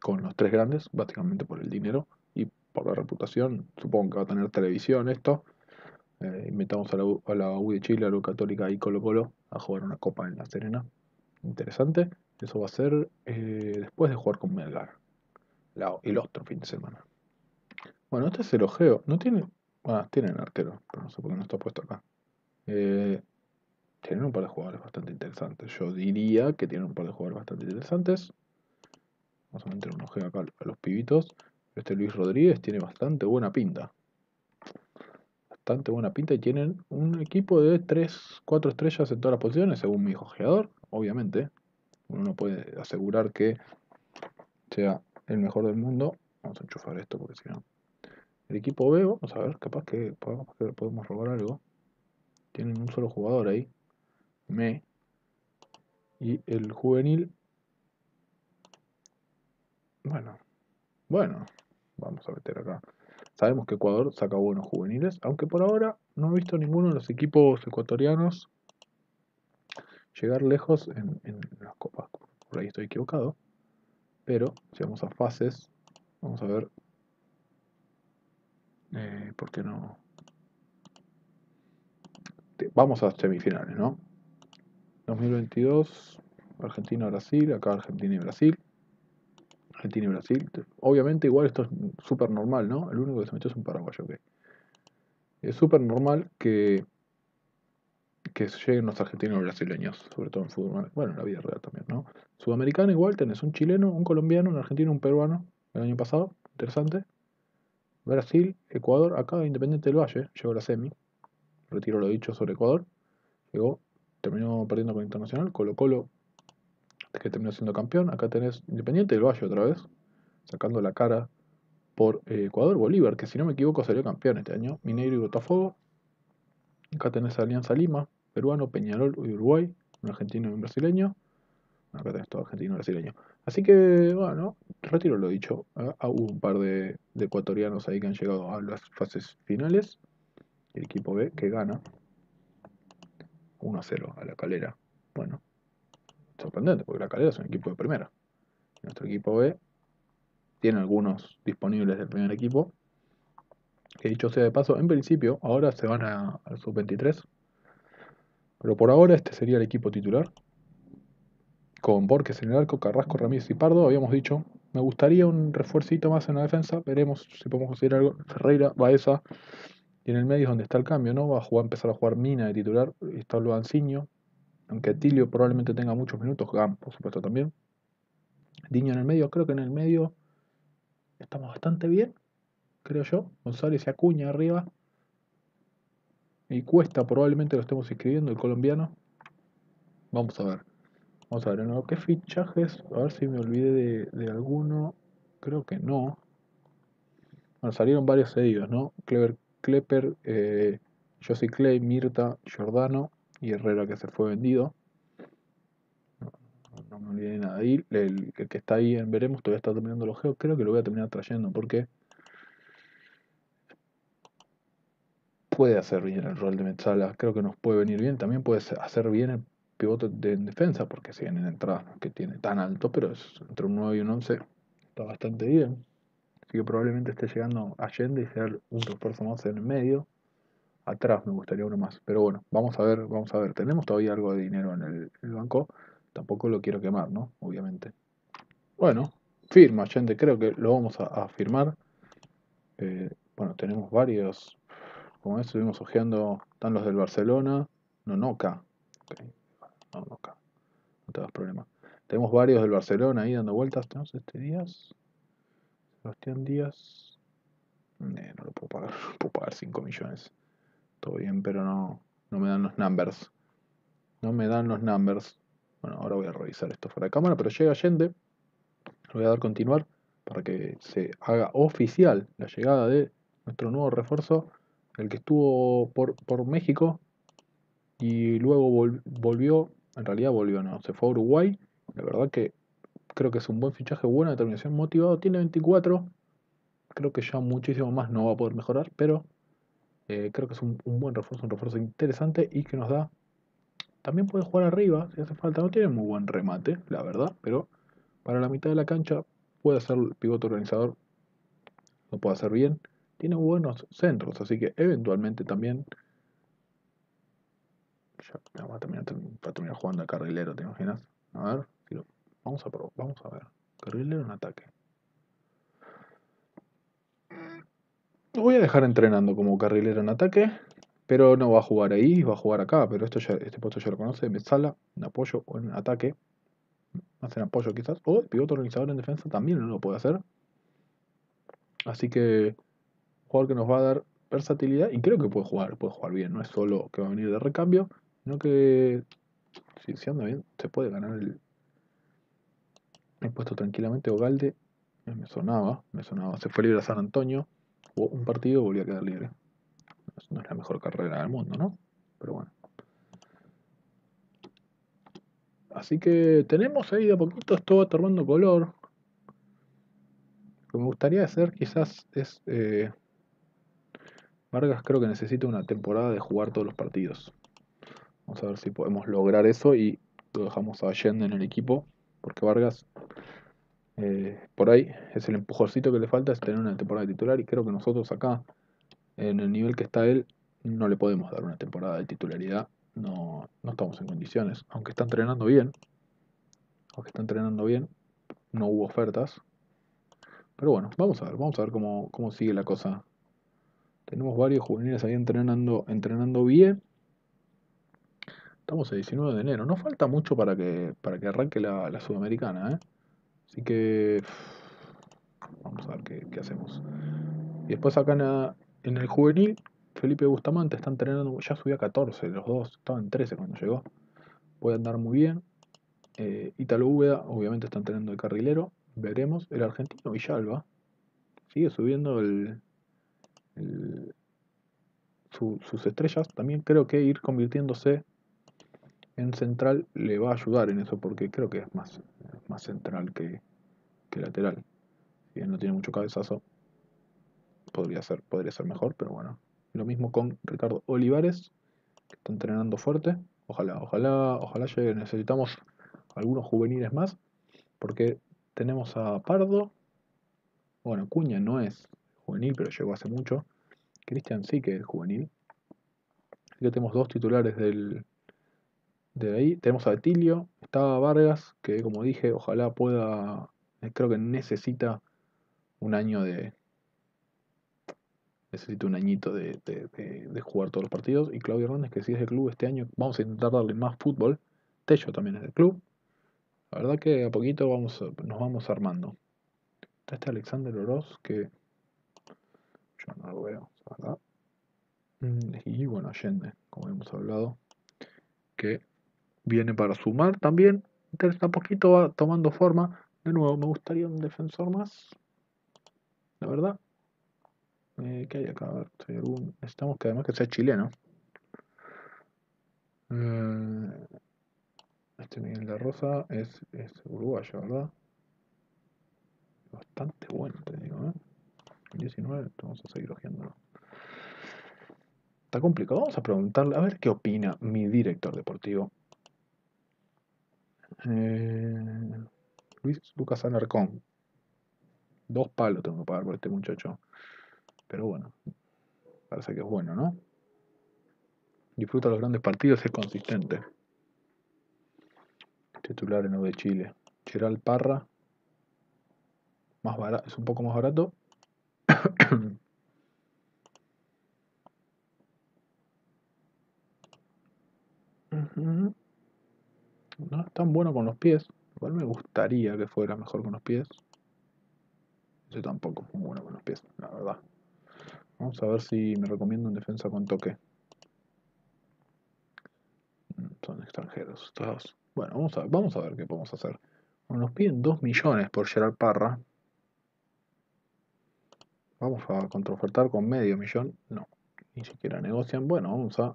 con los tres grandes, básicamente por el dinero y por la reputación. Supongo que va a tener televisión esto. Invitamos a la U de Chile, a la Católica y Colo Colo a jugar una copa en La Serena. Interesante. Eso va a ser después de jugar con Melgar el otro fin de semana. Bueno, este es el ojeo. No tiene... Bueno, tienen arquero, pero no sé por qué no está puesto acá. Tienen un par de jugadores bastante interesantes. Yo diría que tienen un par de jugadores bastante interesantes. Vamos a meter un ojeo acá a los pibitos. Este Luis Rodríguez tiene bastante buena pinta. Bastante buena pinta, y tienen un equipo de 3, 4 estrellas en todas las posiciones, según mi ojeador, obviamente. Uno no puede asegurar que sea el mejor del mundo. Vamos a enchufar esto porque si no... El equipo B, vamos a ver, capaz que podemos robar algo. Tienen un solo jugador ahí. Y el juvenil... Bueno, vamos a meter acá. Sabemos que Ecuador saca buenos juveniles, aunque por ahora no he visto ninguno de los equipos ecuatorianos llegar lejos en las copas. Por ahí estoy equivocado. Pero si vamos a fases, vamos a ver... ¿por qué no? Vamos a semifinales, ¿no? 2022, Argentina-Brasil, acá Argentina y Brasil. Obviamente igual esto es súper normal, ¿no? El único que se metió es un paraguayo, ok. Es súper normal que lleguen los argentinos y brasileños, sobre todo en fútbol, bueno, en la vida real también, ¿no? Sudamericana igual tenés un chileno, un colombiano, un argentino, un peruano, el año pasado, interesante. Brasil, Ecuador, acá Independiente del Valle, llegó a la semi. Retiro lo dicho sobre Ecuador. Llegó, terminó perdiendo con Internacional. Colo Colo, que terminó siendo campeón. Acá tenés Independiente del Valle otra vez, sacando la cara por Ecuador. Bolívar, que si no me equivoco salió campeón este año. Mineiro y Botafogo. Acá tenés Alianza Lima, peruano, Peñarol y Uruguay. Un argentino y un brasileño. Acá tenés todo argentino y brasileño. Así que, bueno, retiro lo dicho. Hubo un par de ecuatorianos ahí que han llegado a las fases finales. El equipo B que gana 1-0 a La Calera. Bueno, sorprendente porque La Calera es un equipo de primera. Nuestro equipo B tiene algunos disponibles del primer equipo. Que dicho sea de paso, en principio ahora se van al sub-23. Pero por ahora este sería el equipo titular. Con Borges en el arco, Carrasco, Ramírez y Pardo, habíamos dicho. Me gustaría un refuercito más en la defensa. Veremos si podemos conseguir algo. Ferreira, Baeza. Y en el medio es donde está el cambio, ¿no? Va a empezar a jugar Mina de titular. Está Luanzinho. Aunque Tilio probablemente tenga muchos minutos. Gam, por supuesto, también. Diño en el medio. Creo que en el medio estamos bastante bien, creo yo. González y Acuña arriba. Y Cuesta probablemente lo estemos inscribiendo, el colombiano. Vamos a ver. Vamos a ver, ¿no? ¿Qué fichajes? A ver si me olvidé de alguno. Creo que no. Bueno, salieron varios cedidos, ¿no? Klepper, Josie Clay, Mirta, Giordano y Herrera, que se fue vendido. No me olvidé de nada. Ahí, el que está ahí en veremos, todavía está terminando el ojeo. Creo que lo voy a terminar trayendo porque puede hacer bien el rol de Metzala. Creo que nos puede venir bien. También puede hacer bien el pivote en defensa, porque si bien en entrada no es que tiene tan alto, pero es entre un 9 y un 11, está bastante bien. Así que probablemente esté llegando Allende y sea un refuerzo más en el medio. Atrás me gustaría uno más, pero bueno, vamos a ver. Tenemos todavía algo de dinero en el banco, tampoco lo quiero quemar, ¿no? Obviamente. Bueno, firma Allende, creo que lo vamos a firmar. Bueno, tenemos varios, como ves, estuvimos ojeando, están los del Barcelona, Nonoca, ok. No, acá. No te das problema. Tenemos varios del Barcelona ahí dando vueltas. Tenemos este Díaz. Sebastián Díaz. No lo puedo pagar. Puedo pagar 5 millones. Todo bien, pero no me dan los numbers. Bueno, ahora voy a revisar esto fuera de cámara. Pero llega Allende. Le voy a dar continuar. para que se haga oficial la llegada de nuestro nuevo refuerzo, el que estuvo por México y luego volvió, en realidad volvió, no, se fue a Uruguay. La verdad que creo que es un buen fichaje, buena determinación, motivado, tiene 24, creo que ya muchísimo más no va a poder mejorar, pero creo que es un buen refuerzo, un refuerzo interesante y que nos da, también puede jugar arriba si hace falta, no tiene muy buen remate, la verdad, pero para la mitad de la cancha puede ser pivote organizador, lo puede hacer bien, tiene buenos centros, así que eventualmente también ya va a terminar jugando al carrilero, ¿te imaginas? A ver, vamos a ver, carrilero en ataque. Lo voy a dejar entrenando como carrilero en ataque, pero no va a jugar ahí, va a jugar acá, pero esto ya, este puesto ya lo conoce, en sala, en apoyo o en ataque, más en apoyo quizás, o el pivote organizador en defensa también no lo puede hacer. Así que, jugador que nos va a dar versatilidad y creo que puede jugar bien, no es solo que va a venir de recambio, sino que si anda bien se puede ganar el puesto tranquilamente. Ogalde, me sonaba, se fue libre a San Antonio, jugó un partido y volvió a quedar libre. No es la mejor carrera del mundo, ¿no? Pero bueno. Así que tenemos ahí de a poquito, esto va tomando color. Lo que me gustaría hacer quizás es... Vargas creo que necesita una temporada de jugar todos los partidos. Vamos a ver si podemos lograr eso y lo dejamos a Allende en el equipo. Porque Vargas, por ahí, es el empujoncito que le falta, es tener una temporada de titular. Y creo que nosotros acá, en el nivel que está él, no le podemos dar una temporada de titularidad. No estamos en condiciones. Aunque está entrenando bien, no hubo ofertas. Pero bueno, vamos a ver cómo sigue la cosa. Tenemos varios juveniles ahí entrenando bien. Estamos a 19 de enero. No falta mucho para que arranque la Sudamericana, ¿eh? Así que... vamos a ver qué hacemos. Y después acá en el juvenil, Felipe Bustamante está entrenando. Ya subió a 14, los dos. Estaban en 13 cuando llegó. Puede andar muy bien. Ítalo Úbeda, obviamente, está entrenando de carrilero. Veremos. El argentino Villalba sigue subiendo sus estrellas. También creo que ir convirtiéndose en central le va a ayudar en eso, porque creo que es más central que lateral. Si bien no tiene mucho cabezazo, podría ser mejor, pero bueno. Lo mismo con Ricardo Olivares, que está entrenando fuerte. Ojalá llegue. Necesitamos algunos juveniles más, porque tenemos a Pardo. Bueno, Acuña no es juvenil, pero llegó hace mucho. Cristian sí que es juvenil. Así que tenemos dos titulares de ahí. Tenemos a Atilio. Está Vargas, que como dije, ojalá pueda... creo que necesita un año de... necesita un añito de jugar todos los partidos. Y Claudio Hernández, que sí es del club este año. Vamos a intentar darle más fútbol. Tello también es del club. La verdad que a poquito nos vamos armando. Está este Alexander Oroz, que... yo no lo veo, ¿verdad? Y bueno, Allende, como hemos hablado, que viene para sumar también. Entonces, a poquito va tomando forma. De nuevo, me gustaría un defensor más, la verdad. ¿Qué hay acá? A ver, si hay algún... necesitamos que además que sea chileno. Este Miguel de Rosa es uruguayo, ¿verdad? Bastante bueno, te digo, ¿eh? 19, vamos a seguir hojeándolo. Está complicado. Vamos a preguntarle, a ver qué opina mi director deportivo. Luis Lucas Alarcón. 2 palos tengo que pagar por este muchacho. Pero bueno, parece que es bueno, ¿no? Disfruta los grandes partidos, es consistente. Titular en U de Chile. Gerald Parra. Más barato, es un poco más barato. No es tan bueno con los pies. Igual me gustaría que fuera mejor con los pies. Yo tampoco es muy bueno con los pies, la verdad. Vamos a ver si me recomiendo en defensa con toque. Son extranjeros estos dos. Bueno, vamos a ver qué podemos hacer. Bueno, nos piden 2 millones por Gerard Parra. Vamos a contraofertar con medio millón. No, ni siquiera negocian. Bueno, vamos a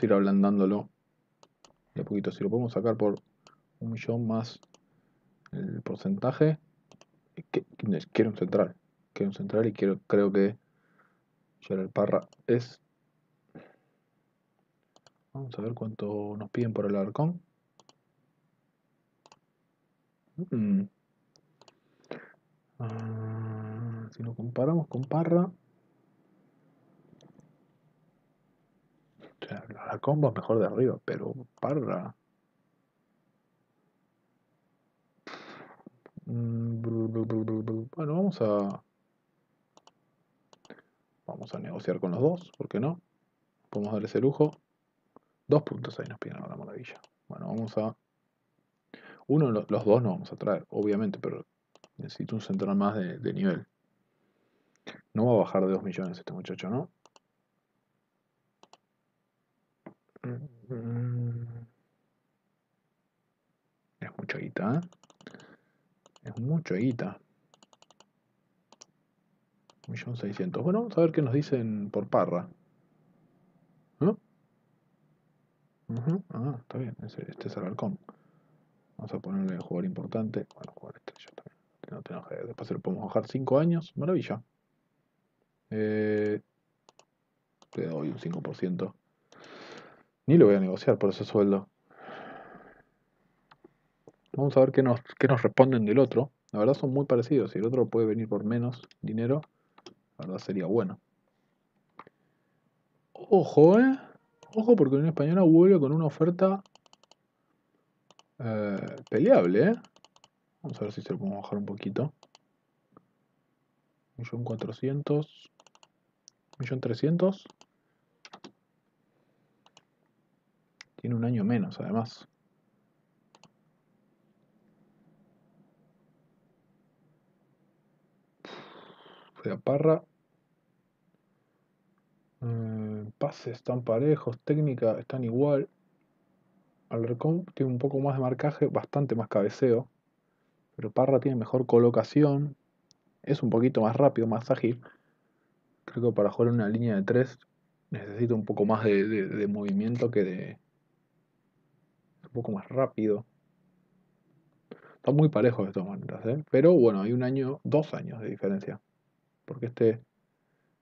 ir ablandándolo de a poquito. Si lo podemos sacar por un millón más el porcentaje. Quiero un central. Quiero un central y creo que el Parra es... Vamos a ver cuánto nos piden por el Alarcón. Si lo comparamos con Parra, o sea, la combo es mejor de arriba, pero Parra bueno, vamos a negociar con los dos, ¿por qué no? Podemos dar ese lujo. 2.6 nos piden, la maravilla. Bueno, vamos a uno, los dos no vamos a traer, obviamente, pero necesito un central más de nivel. No va a bajar de 2 millones este muchacho, ¿no? Es mucha guita, ¿eh? Es mucha guita. 1.600.000. Bueno, vamos a ver qué nos dicen por Parra. ¿No? Ah, está bien. Este es Alarcón. Vamos a ponerle jugador importante. Bueno, jugador estrella también. No te enojes. Después se lo podemos bajar 5 años. Maravilla. Te doy un 5%. Ni lo voy a negociar por ese sueldo. Vamos a ver qué nos responden del otro. La verdad son muy parecidos. Si el otro puede venir por menos dinero, la verdad sería bueno. Ojo, ¿eh? Ojo, porque Unión Española vuelve con una oferta peleable, ¿eh? Vamos a ver si se lo podemos bajar un poquito. 1.400.000. 1.300.000. Tiene un año menos, además. Fue a Parra. Pases están parejos, técnica están igual. Alarcón tiene un poco más de marcaje, bastante más cabeceo, pero Parra tiene mejor colocación, es un poquito más rápido, más ágil. Creo que para jugar en una línea de 3 necesito un poco más de movimiento que de... un poco más rápido. Está muy parejo de todas maneras, ¿eh? Pero bueno, hay un año, 2 años de diferencia, porque este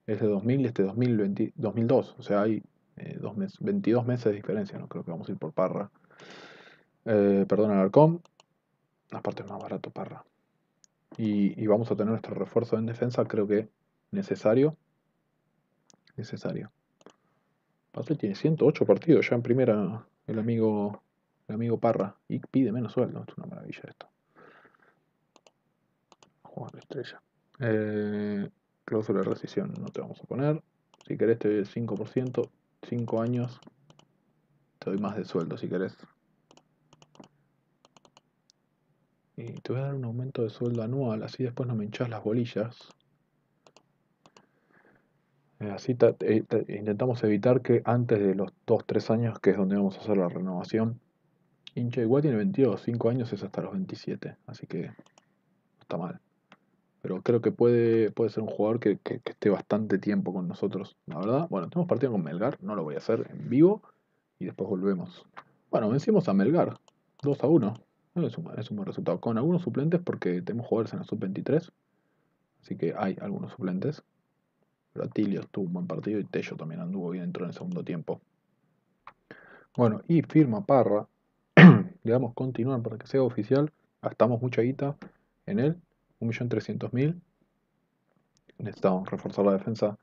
es de 2000 y este 2002, o sea, hay 22 meses de diferencia. No creo que vamos a ir por Parra. Perdón, Alarcón. Aparte es más barato Parra. Y vamos a tener nuestro refuerzo en defensa, creo que necesario. Necesario. Pase tiene 108 partidos ya en primera el amigo Parra. Y pide menos sueldo. Es una maravilla esto. Juega la estrella. Cláusula de rescisión no te vamos a poner. Si querés te doy el 5%. 5 años. Te doy más de sueldo si querés. Y te voy a dar un aumento de sueldo anual. Así después no me hinchás las bolillas. Así intentamos evitar que antes de los 2-3 años, que es donde vamos a hacer la renovación. Hincha igual tiene 22. 5 años es hasta los 27. Así que no está mal. Pero creo que puede ser un jugador que esté bastante tiempo con nosotros, la verdad. Bueno, tenemos partido con Melgar, no lo voy a hacer en vivo. Y después volvemos. Bueno, vencimos a Melgar, 2-1. Bueno, es un buen resultado. Con algunos suplentes, porque tenemos jugadores en la sub-23. Así que hay algunos suplentes. Pero Atilio tuvo un buen partido y Tello también anduvo bien, entró en el segundo tiempo. Bueno, y firma Parra. Le damos continuar para que sea oficial. Gastamos mucha guita en él. 1.300.000. Necesitamos reforzar la defensa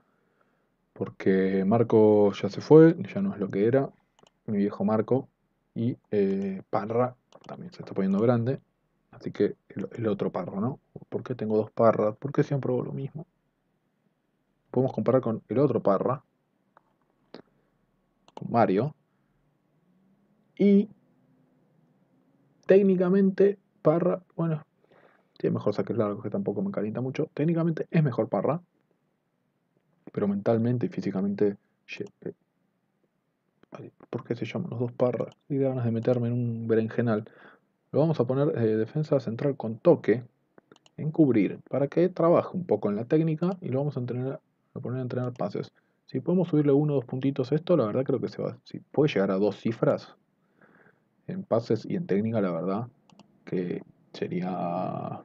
porque Marco ya se fue, ya no es lo que era, mi viejo Marco. Y Parra también se está poniendo grande, así que el otro Parra, ¿no? ¿Por qué tengo dos Parras? ¿Por qué siempre hago lo mismo? Podemos comparar con el otro Parra, con Mario. Y técnicamente Parra, bueno, tiene mejor saques largos, que tampoco me calienta mucho. Técnicamente es mejor Parra. Pero mentalmente y físicamente... ¿Por qué se llaman los dos Parra? Y de ganas de meterme en un berenjenal. Lo vamos a poner defensa central con toque. en cubrir, para que trabaje un poco en la técnica y lo vamos a entrenar, a poner a entrenar pases. Si podemos subirle 1 o 2 puntitos a esto, la verdad creo que se va. Si puede llegar a 2 cifras en pases y en técnica, la verdad que sería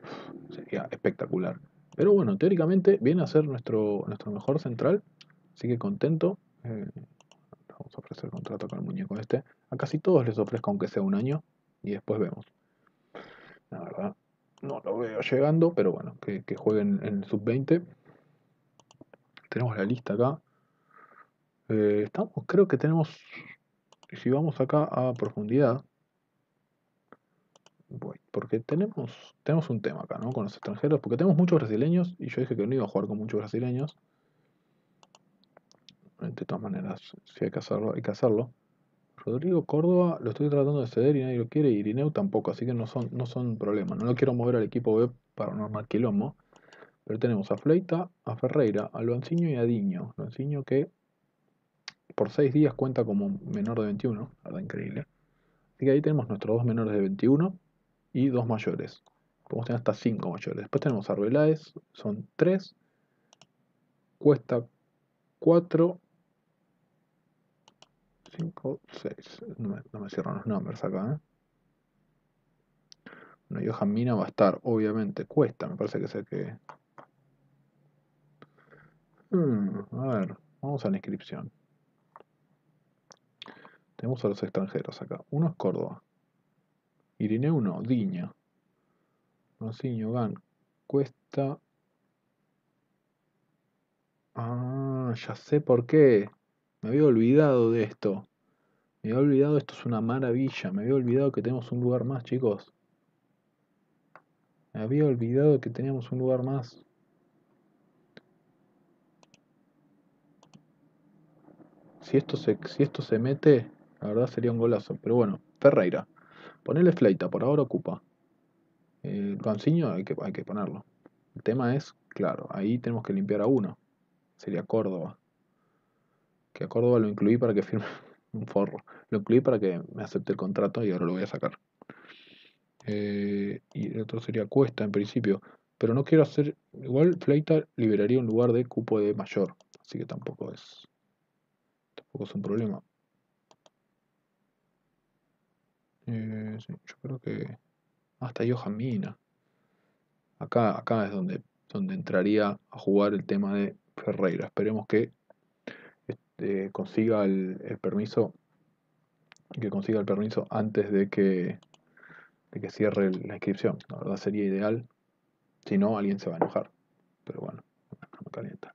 espectacular. Pero bueno, teóricamente viene a ser nuestro mejor central, así que contento. Vamos a ofrecer contrato con el muñeco este. A casi todos les ofrezco aunque sea 1 año y después vemos. La verdad, no lo veo llegando, pero bueno, que jueguen en el sub-20. Tenemos la lista acá. Creo que tenemos, si vamos acá a profundidad, porque tenemos un tema acá, ¿no? Con los extranjeros, porque tenemos muchos brasileños y yo dije que no iba a jugar con muchos brasileños. De todas maneras, si hay que hacerlo, hay que hacerlo. Rodrigo Córdoba lo estoy tratando de ceder y nadie lo quiere. Y Irineu tampoco, así que no son problemas. No lo quiero mover al equipo B para no armar quilombo. Pero tenemos a Fleita, a Ferreira, a Luanzinho y a Diño. Luanzinho que por 6 días cuenta como menor de 21. La verdad, increíble. Así que ahí tenemos nuestros 2 menores de 21 y 2 mayores. Podemos tener hasta 5 mayores. Después tenemos a Arbeláez, son 3. Cuesta 4. 5, 6, no me cierran los nombres acá, ¿eh? Bueno, Yoja Mina va a estar, obviamente, Cuesta, me parece que sea que... a ver, vamos a la inscripción. Tenemos a los extranjeros acá, uno es Córdoba, Irineu no, Diña, Luanzinho, Gan, Cuesta... Ah, ya sé por qué. Me había olvidado de esto. Me había olvidado, esto es una maravilla. Me había olvidado que tenemos un lugar más, chicos. Me había olvidado que teníamos un lugar más. Si esto se mete, la verdad sería un golazo. Pero bueno, Ferreira. Ponele Fleita, por ahora ocupa. Luanzinho hay que ponerlo. El tema es, claro, ahí tenemos que limpiar a uno. Sería Córdoba. Que a Córdoba lo incluí para que firme un forro. Lo incluí para que me acepte el contrato y ahora lo voy a sacar. Y el otro sería Cuesta en principio. Pero no quiero hacer... Igual Fleita liberaría un lugar de cupo de mayor. Así que tampoco es un problema. Sí, yo creo que... Hasta Yoja Mina. Acá es donde entraría a jugar el tema de Ferreira. Esperemos que... consiga el permiso, que consiga el permiso antes de que cierre la inscripción. La verdad sería ideal, si no alguien se va a enojar, pero bueno, no me calienta.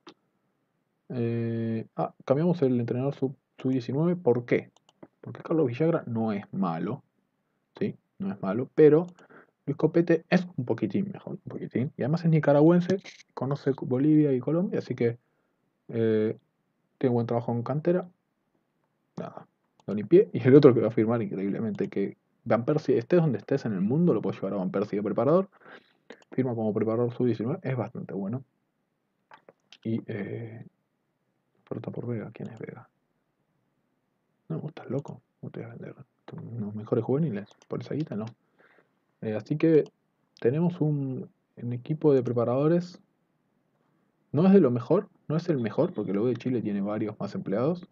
Cambiamos el entrenador sub-19. ¿Por qué? Porque Carlos Villagra no es malo, ¿sí? No es malo, pero Luis Copete es un poquitín mejor, un poquitín, y además es nicaragüense, conoce Bolivia y Colombia, así que tiene buen trabajo en cantera. Nada, lo limpié. Y el otro que va a firmar increíblemente, que Van Persie, estés donde estés en el mundo, lo puedo llevar a Van Persie de preparador. Firma como preparador sub-19, es bastante bueno. Y oferta por Vega. ¿Quién es Vega? No, estás loco. No te voy a vender los mejores juveniles por esa guita, no. Así que tenemos un equipo de preparadores. No es de lo mejor, no es el mejor, porque luego de Chile tiene varios más empleados.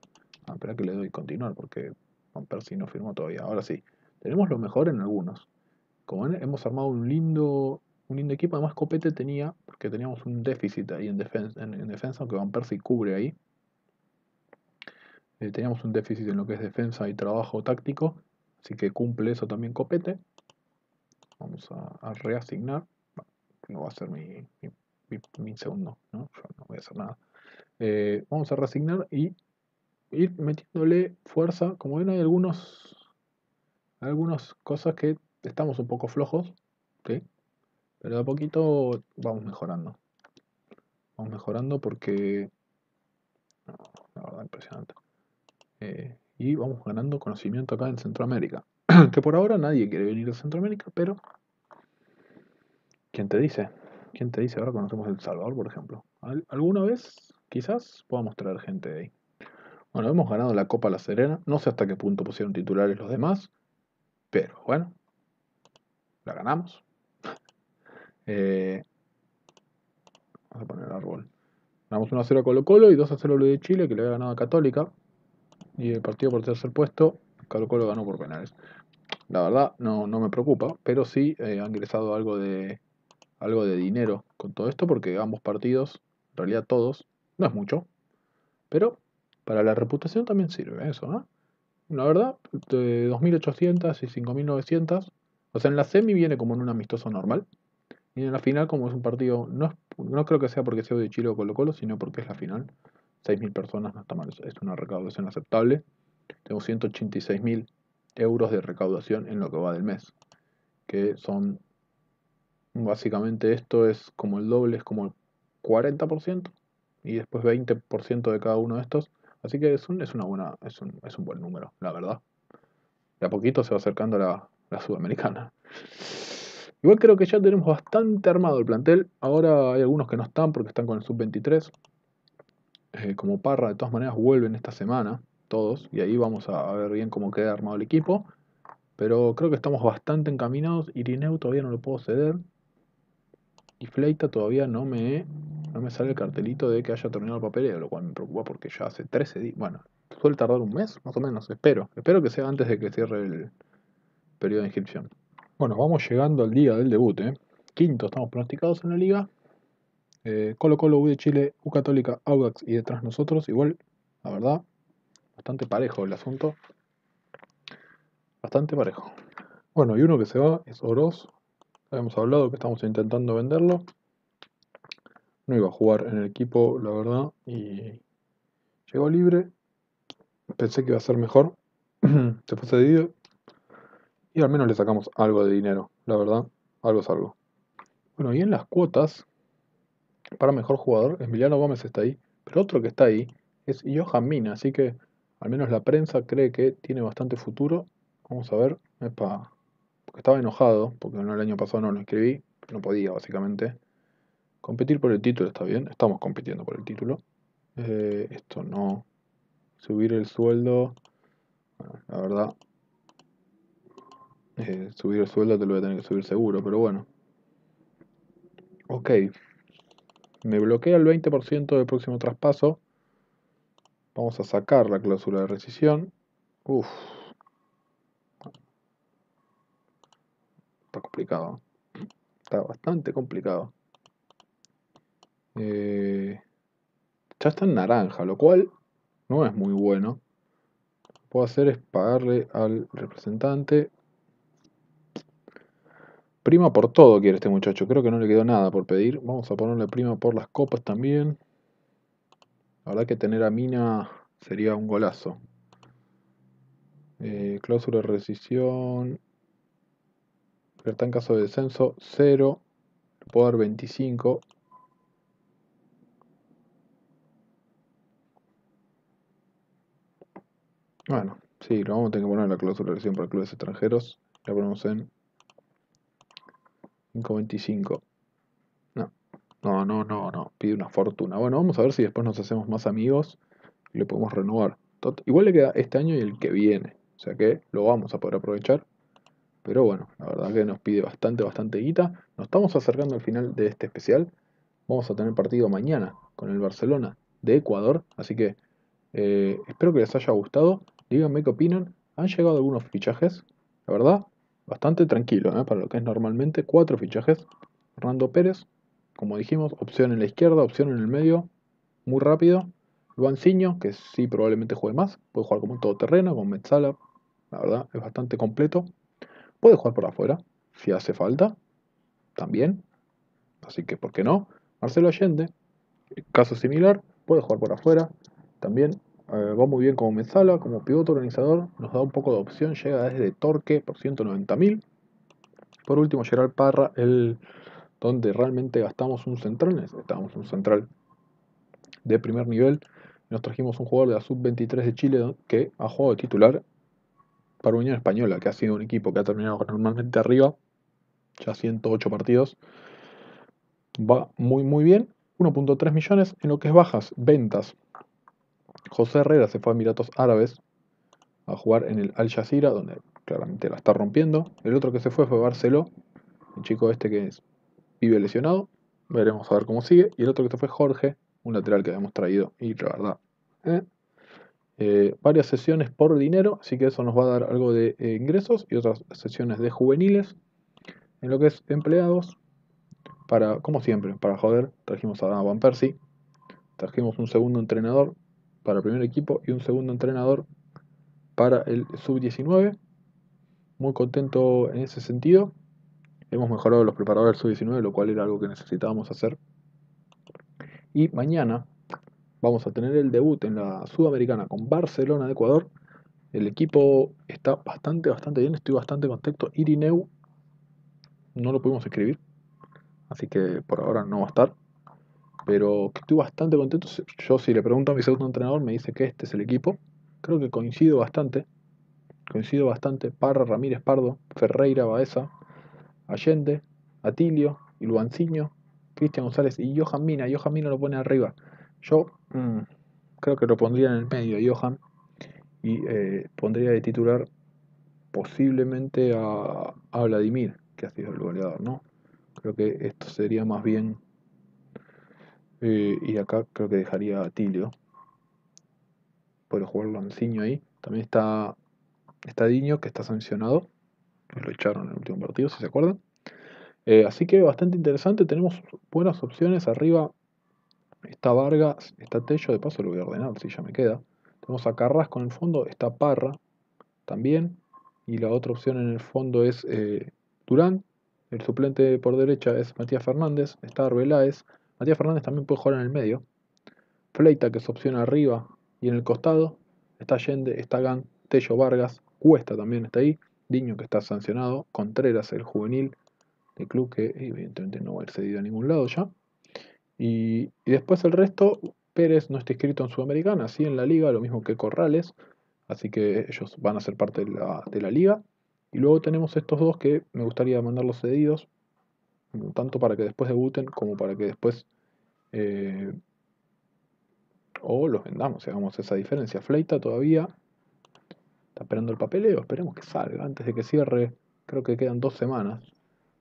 Espera que le doy continuar, porque Van Persie no firmó todavía. Ahora sí, tenemos lo mejor en algunos. Como ven, hemos armado un lindo equipo. Además Copete tenía, porque teníamos un déficit ahí en defensa, aunque Van Persie cubre ahí. Teníamos un déficit en lo que es defensa y trabajo táctico. Así que cumple eso también Copete. Vamos a reasignar. Bueno, no va a ser mi segundo, ¿no? Yo no voy a hacer nada. Vamos a reasignar y ir metiéndole fuerza. Como ven, hay algunas cosas que estamos un poco flojos, ¿sí? Pero de a poquito vamos mejorando. Vamos mejorando porque... No, la verdad, impresionante. Y vamos ganando conocimiento acá en Centroamérica. Que por ahora nadie quiere venir a Centroamérica, pero... ¿Quién te dice? ¿Quién te dice? Ahora conocemos El Salvador, por ejemplo. Alguna vez, quizás, podamos traer gente de ahí. Bueno, hemos ganado la Copa La Serena. No sé hasta qué punto pusieron titulares los demás. Pero bueno, la ganamos. vamos a poner el árbol. Ganamos 1-0 a Colo Colo y 2-0 a Luz de Chile, que le había ganado a Católica. Y el partido por tercer puesto, Colo Colo ganó por penales. La verdad, no me preocupa, pero sí ha ingresado algo de dinero con todo esto, porque ambos partidos, en realidad todos, no es mucho. Pero para la reputación también sirve eso, ¿no? La verdad, de 2.800 y 5.900. O sea, en la semi viene como en un amistoso normal. Y en la final, como es un partido, no creo que sea porque sea de Chile o Colo Colo, sino porque es la final. 6.000 personas no está mal, es una recaudación aceptable. Tengo 186.000 euros de recaudación en lo que va del mes. Que son, básicamente esto es como el doble, es como el 40%. Y después 20% de cada uno de estos. Así que es un buen número, la verdad. De a poquito se va acercando a la Sudamericana. Igual creo que ya tenemos bastante armado el plantel. Ahora hay algunos que no están porque están con el sub-23. Como Parra, de todas maneras, vuelven esta semana todos. Y ahí vamos a ver bien cómo queda armado el equipo. Pero creo que estamos bastante encaminados. Irineu todavía no lo puedo ceder. Y Fleita todavía no me sale el cartelito de que haya terminado el papeleo, lo cual me preocupa porque ya hace 13 días. Bueno, suele tardar un mes, más o menos. Espero que sea antes de que cierre el periodo de inscripción. Bueno, vamos llegando al día del debut, ¿eh? Quinto estamos pronosticados en la liga. Colo Colo, U de Chile, U Católica, Audax y detrás nosotros. Igual, la verdad, bastante parejo el asunto. Bastante parejo. Bueno, y uno que se va es Oroz. Habíamos hablado que estamos intentando venderlo. No iba a jugar en el equipo, la verdad. Y llegó libre. Pensé que iba a ser mejor. Se fue cedido. Y al menos le sacamos algo de dinero, la verdad, algo es algo. Bueno, y en las cuotas, para mejor jugador, Emiliano Gómez está ahí, pero otro que está ahí es Yoja Mina, así que al menos la prensa cree que tiene bastante futuro. Vamos a ver, epa, porque estaba enojado, porque el año pasado no lo inscribí, no podía básicamente. Competir por el título está bien, estamos compitiendo por el título. Esto no, subir el sueldo, bueno, la verdad... subir el sueldo te lo voy a tener que subir seguro, pero bueno. Ok. Me bloquea el 20% del próximo traspaso. Vamos a sacar la cláusula de rescisión. Uff. Está complicado. Está bastante complicado. Ya está en naranja, lo cual no es muy bueno. Lo que puedo hacer es pagarle al representante... Prima por todo quiere este muchacho. Creo que no le quedó nada por pedir. Vamos a ponerle prima por las copas también. La verdad que tener a Mina sería un golazo. Cláusula de rescisión. Libertad en caso de descenso. 0. Le puedo dar 25. Bueno, sí, lo vamos a tener que poner en la cláusula de rescisión para clubes extranjeros. La ponemos en... 5.25. No. Pide una fortuna. Bueno, vamos a ver si después nos hacemos más amigos y le podemos renovar. Igual le queda este año y el que viene. O sea que lo vamos a poder aprovechar. Pero bueno, la verdad que nos pide bastante guita. Nos estamos acercando al final de este especial. Vamos a tener partido mañana con el Barcelona de Ecuador. Así que espero que les haya gustado. Díganme qué opinan. Han llegado algunos fichajes. La verdad... Bastante tranquilo, ¿eh? Para lo que es normalmente 4 fichajes. Fernando Pérez, como dijimos, opción en la izquierda, opción en el medio, muy rápido. Luanzinho, que sí probablemente juegue más, puede jugar como un todoterreno, con Metzala, la verdad es bastante completo. Puede jugar por afuera, si hace falta, también, así que ¿por qué no? Marcelo Allende, caso similar, puede jugar por afuera, también. Va muy bien como Metzala, como pivote organizador, nos da un poco de opción, llega desde Torque por 190.000. Por último, Gerard Parra, donde realmente gastamos un central, necesitábamos un central de primer nivel. Nos trajimos un jugador de la sub-23 de Chile que ha jugado de titular para Unión Española, que ha sido un equipo que ha terminado normalmente arriba, ya 108 partidos. Va muy bien, 1.3 millones en lo que es bajas, ventas. José Herrera se fue a Emiratos Árabes a jugar en el Al Jazeera, donde claramente la está rompiendo. El otro que se fue Barceló, el chico este que vive lesionado. veremos a ver cómo sigue. Y el otro que fue Jorge, un lateral que habíamos traído, y la verdad, varias sesiones por dinero, así que eso nos va a dar algo de ingresos, y otras sesiones de juveniles. En lo que es empleados, para, como siempre, para joder, trajimos a Van Persie, trajimos un segundo entrenador para el primer equipo y un segundo entrenador para el sub-19. Muy contento en ese sentido. Hemos mejorado los preparadores del sub-19, lo cual era algo que necesitábamos hacer. Y mañana vamos a tener el debut en la Sudamericana con Barcelona de Ecuador. El equipo está bastante bien, estoy bastante contento. Irineu no lo pudimos escribir, así que por ahora no va a estar, pero estoy bastante contento. Yo, si le pregunto a mi segundo entrenador, me dice que este es el equipo. Creo que coincido bastante. Parra, Ramírez, Pardo, Ferreira, Baeza, Allende, Atilio y Luanzinho, Cristian González y Yoja Mina. Yoja Mina lo pone arriba. Yo creo que lo pondría en el medio, Johan. Y pondría de titular posiblemente a Vladimir, que ha sido el goleador, ¿no? Creo que esto sería más bien... y acá creo que dejaría a Atilio. Puedo jugar Luanzinho ahí. También está Diño, que está sancionado. Lo echaron en el último partido, si se acuerdan. Así que bastante interesante. Tenemos buenas opciones. Arriba está Vargas, está Tello. De paso lo voy a ordenar, si ya me queda. Tenemos a Carrasco en el fondo. Está Parra también. Y la otra opción en el fondo es Durán. El suplente por derecha es Matías Fernández. Está Arbeláez. Matías Fernández también puede jugar en el medio. Fleita, que es opción arriba y en el costado. Está Allende, está Gan, Tello, Vargas. Cuesta también está ahí. Diño, que está sancionado. Contreras, el juvenil del club, que evidentemente no va a ir cedido a ningún lado ya. Y después el resto, Pérez no está inscrito en Sudamericana, sí en la Liga, lo mismo que Corrales. Así que ellos van a ser parte de la Liga. Y luego tenemos estos dos que me gustaría mandarlos cedidos, tanto para que después debuten como para que después... o los vendamos, si hagamos esa diferencia. Fleita todavía está esperando el papeleo, esperemos que salga antes de que cierre. Creo que quedan 2 semanas.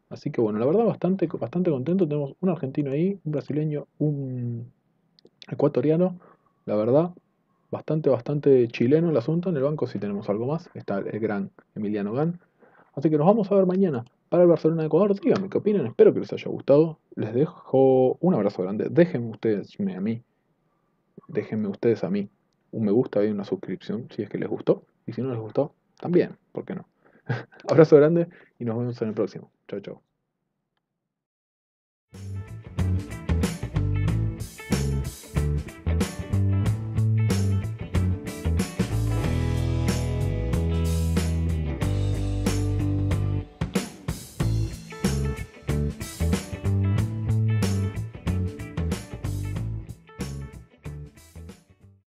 Así que bueno, la verdad bastante contento. Tenemos un argentino ahí, un brasileño, un ecuatoriano. La verdad, bastante chileno el asunto. En el banco sí tenemos algo más. Está el gran Emiliano Gómez. Así que nos vamos a ver mañana para el Barcelona de Ecuador. Díganme qué opinan, espero que les haya gustado. Les dejo un abrazo grande. Déjenme ustedes a mí un me gusta y una suscripción si es que les gustó. Y si no les gustó, también, ¿por qué no? Abrazo grande y nos vemos en el próximo. Chau.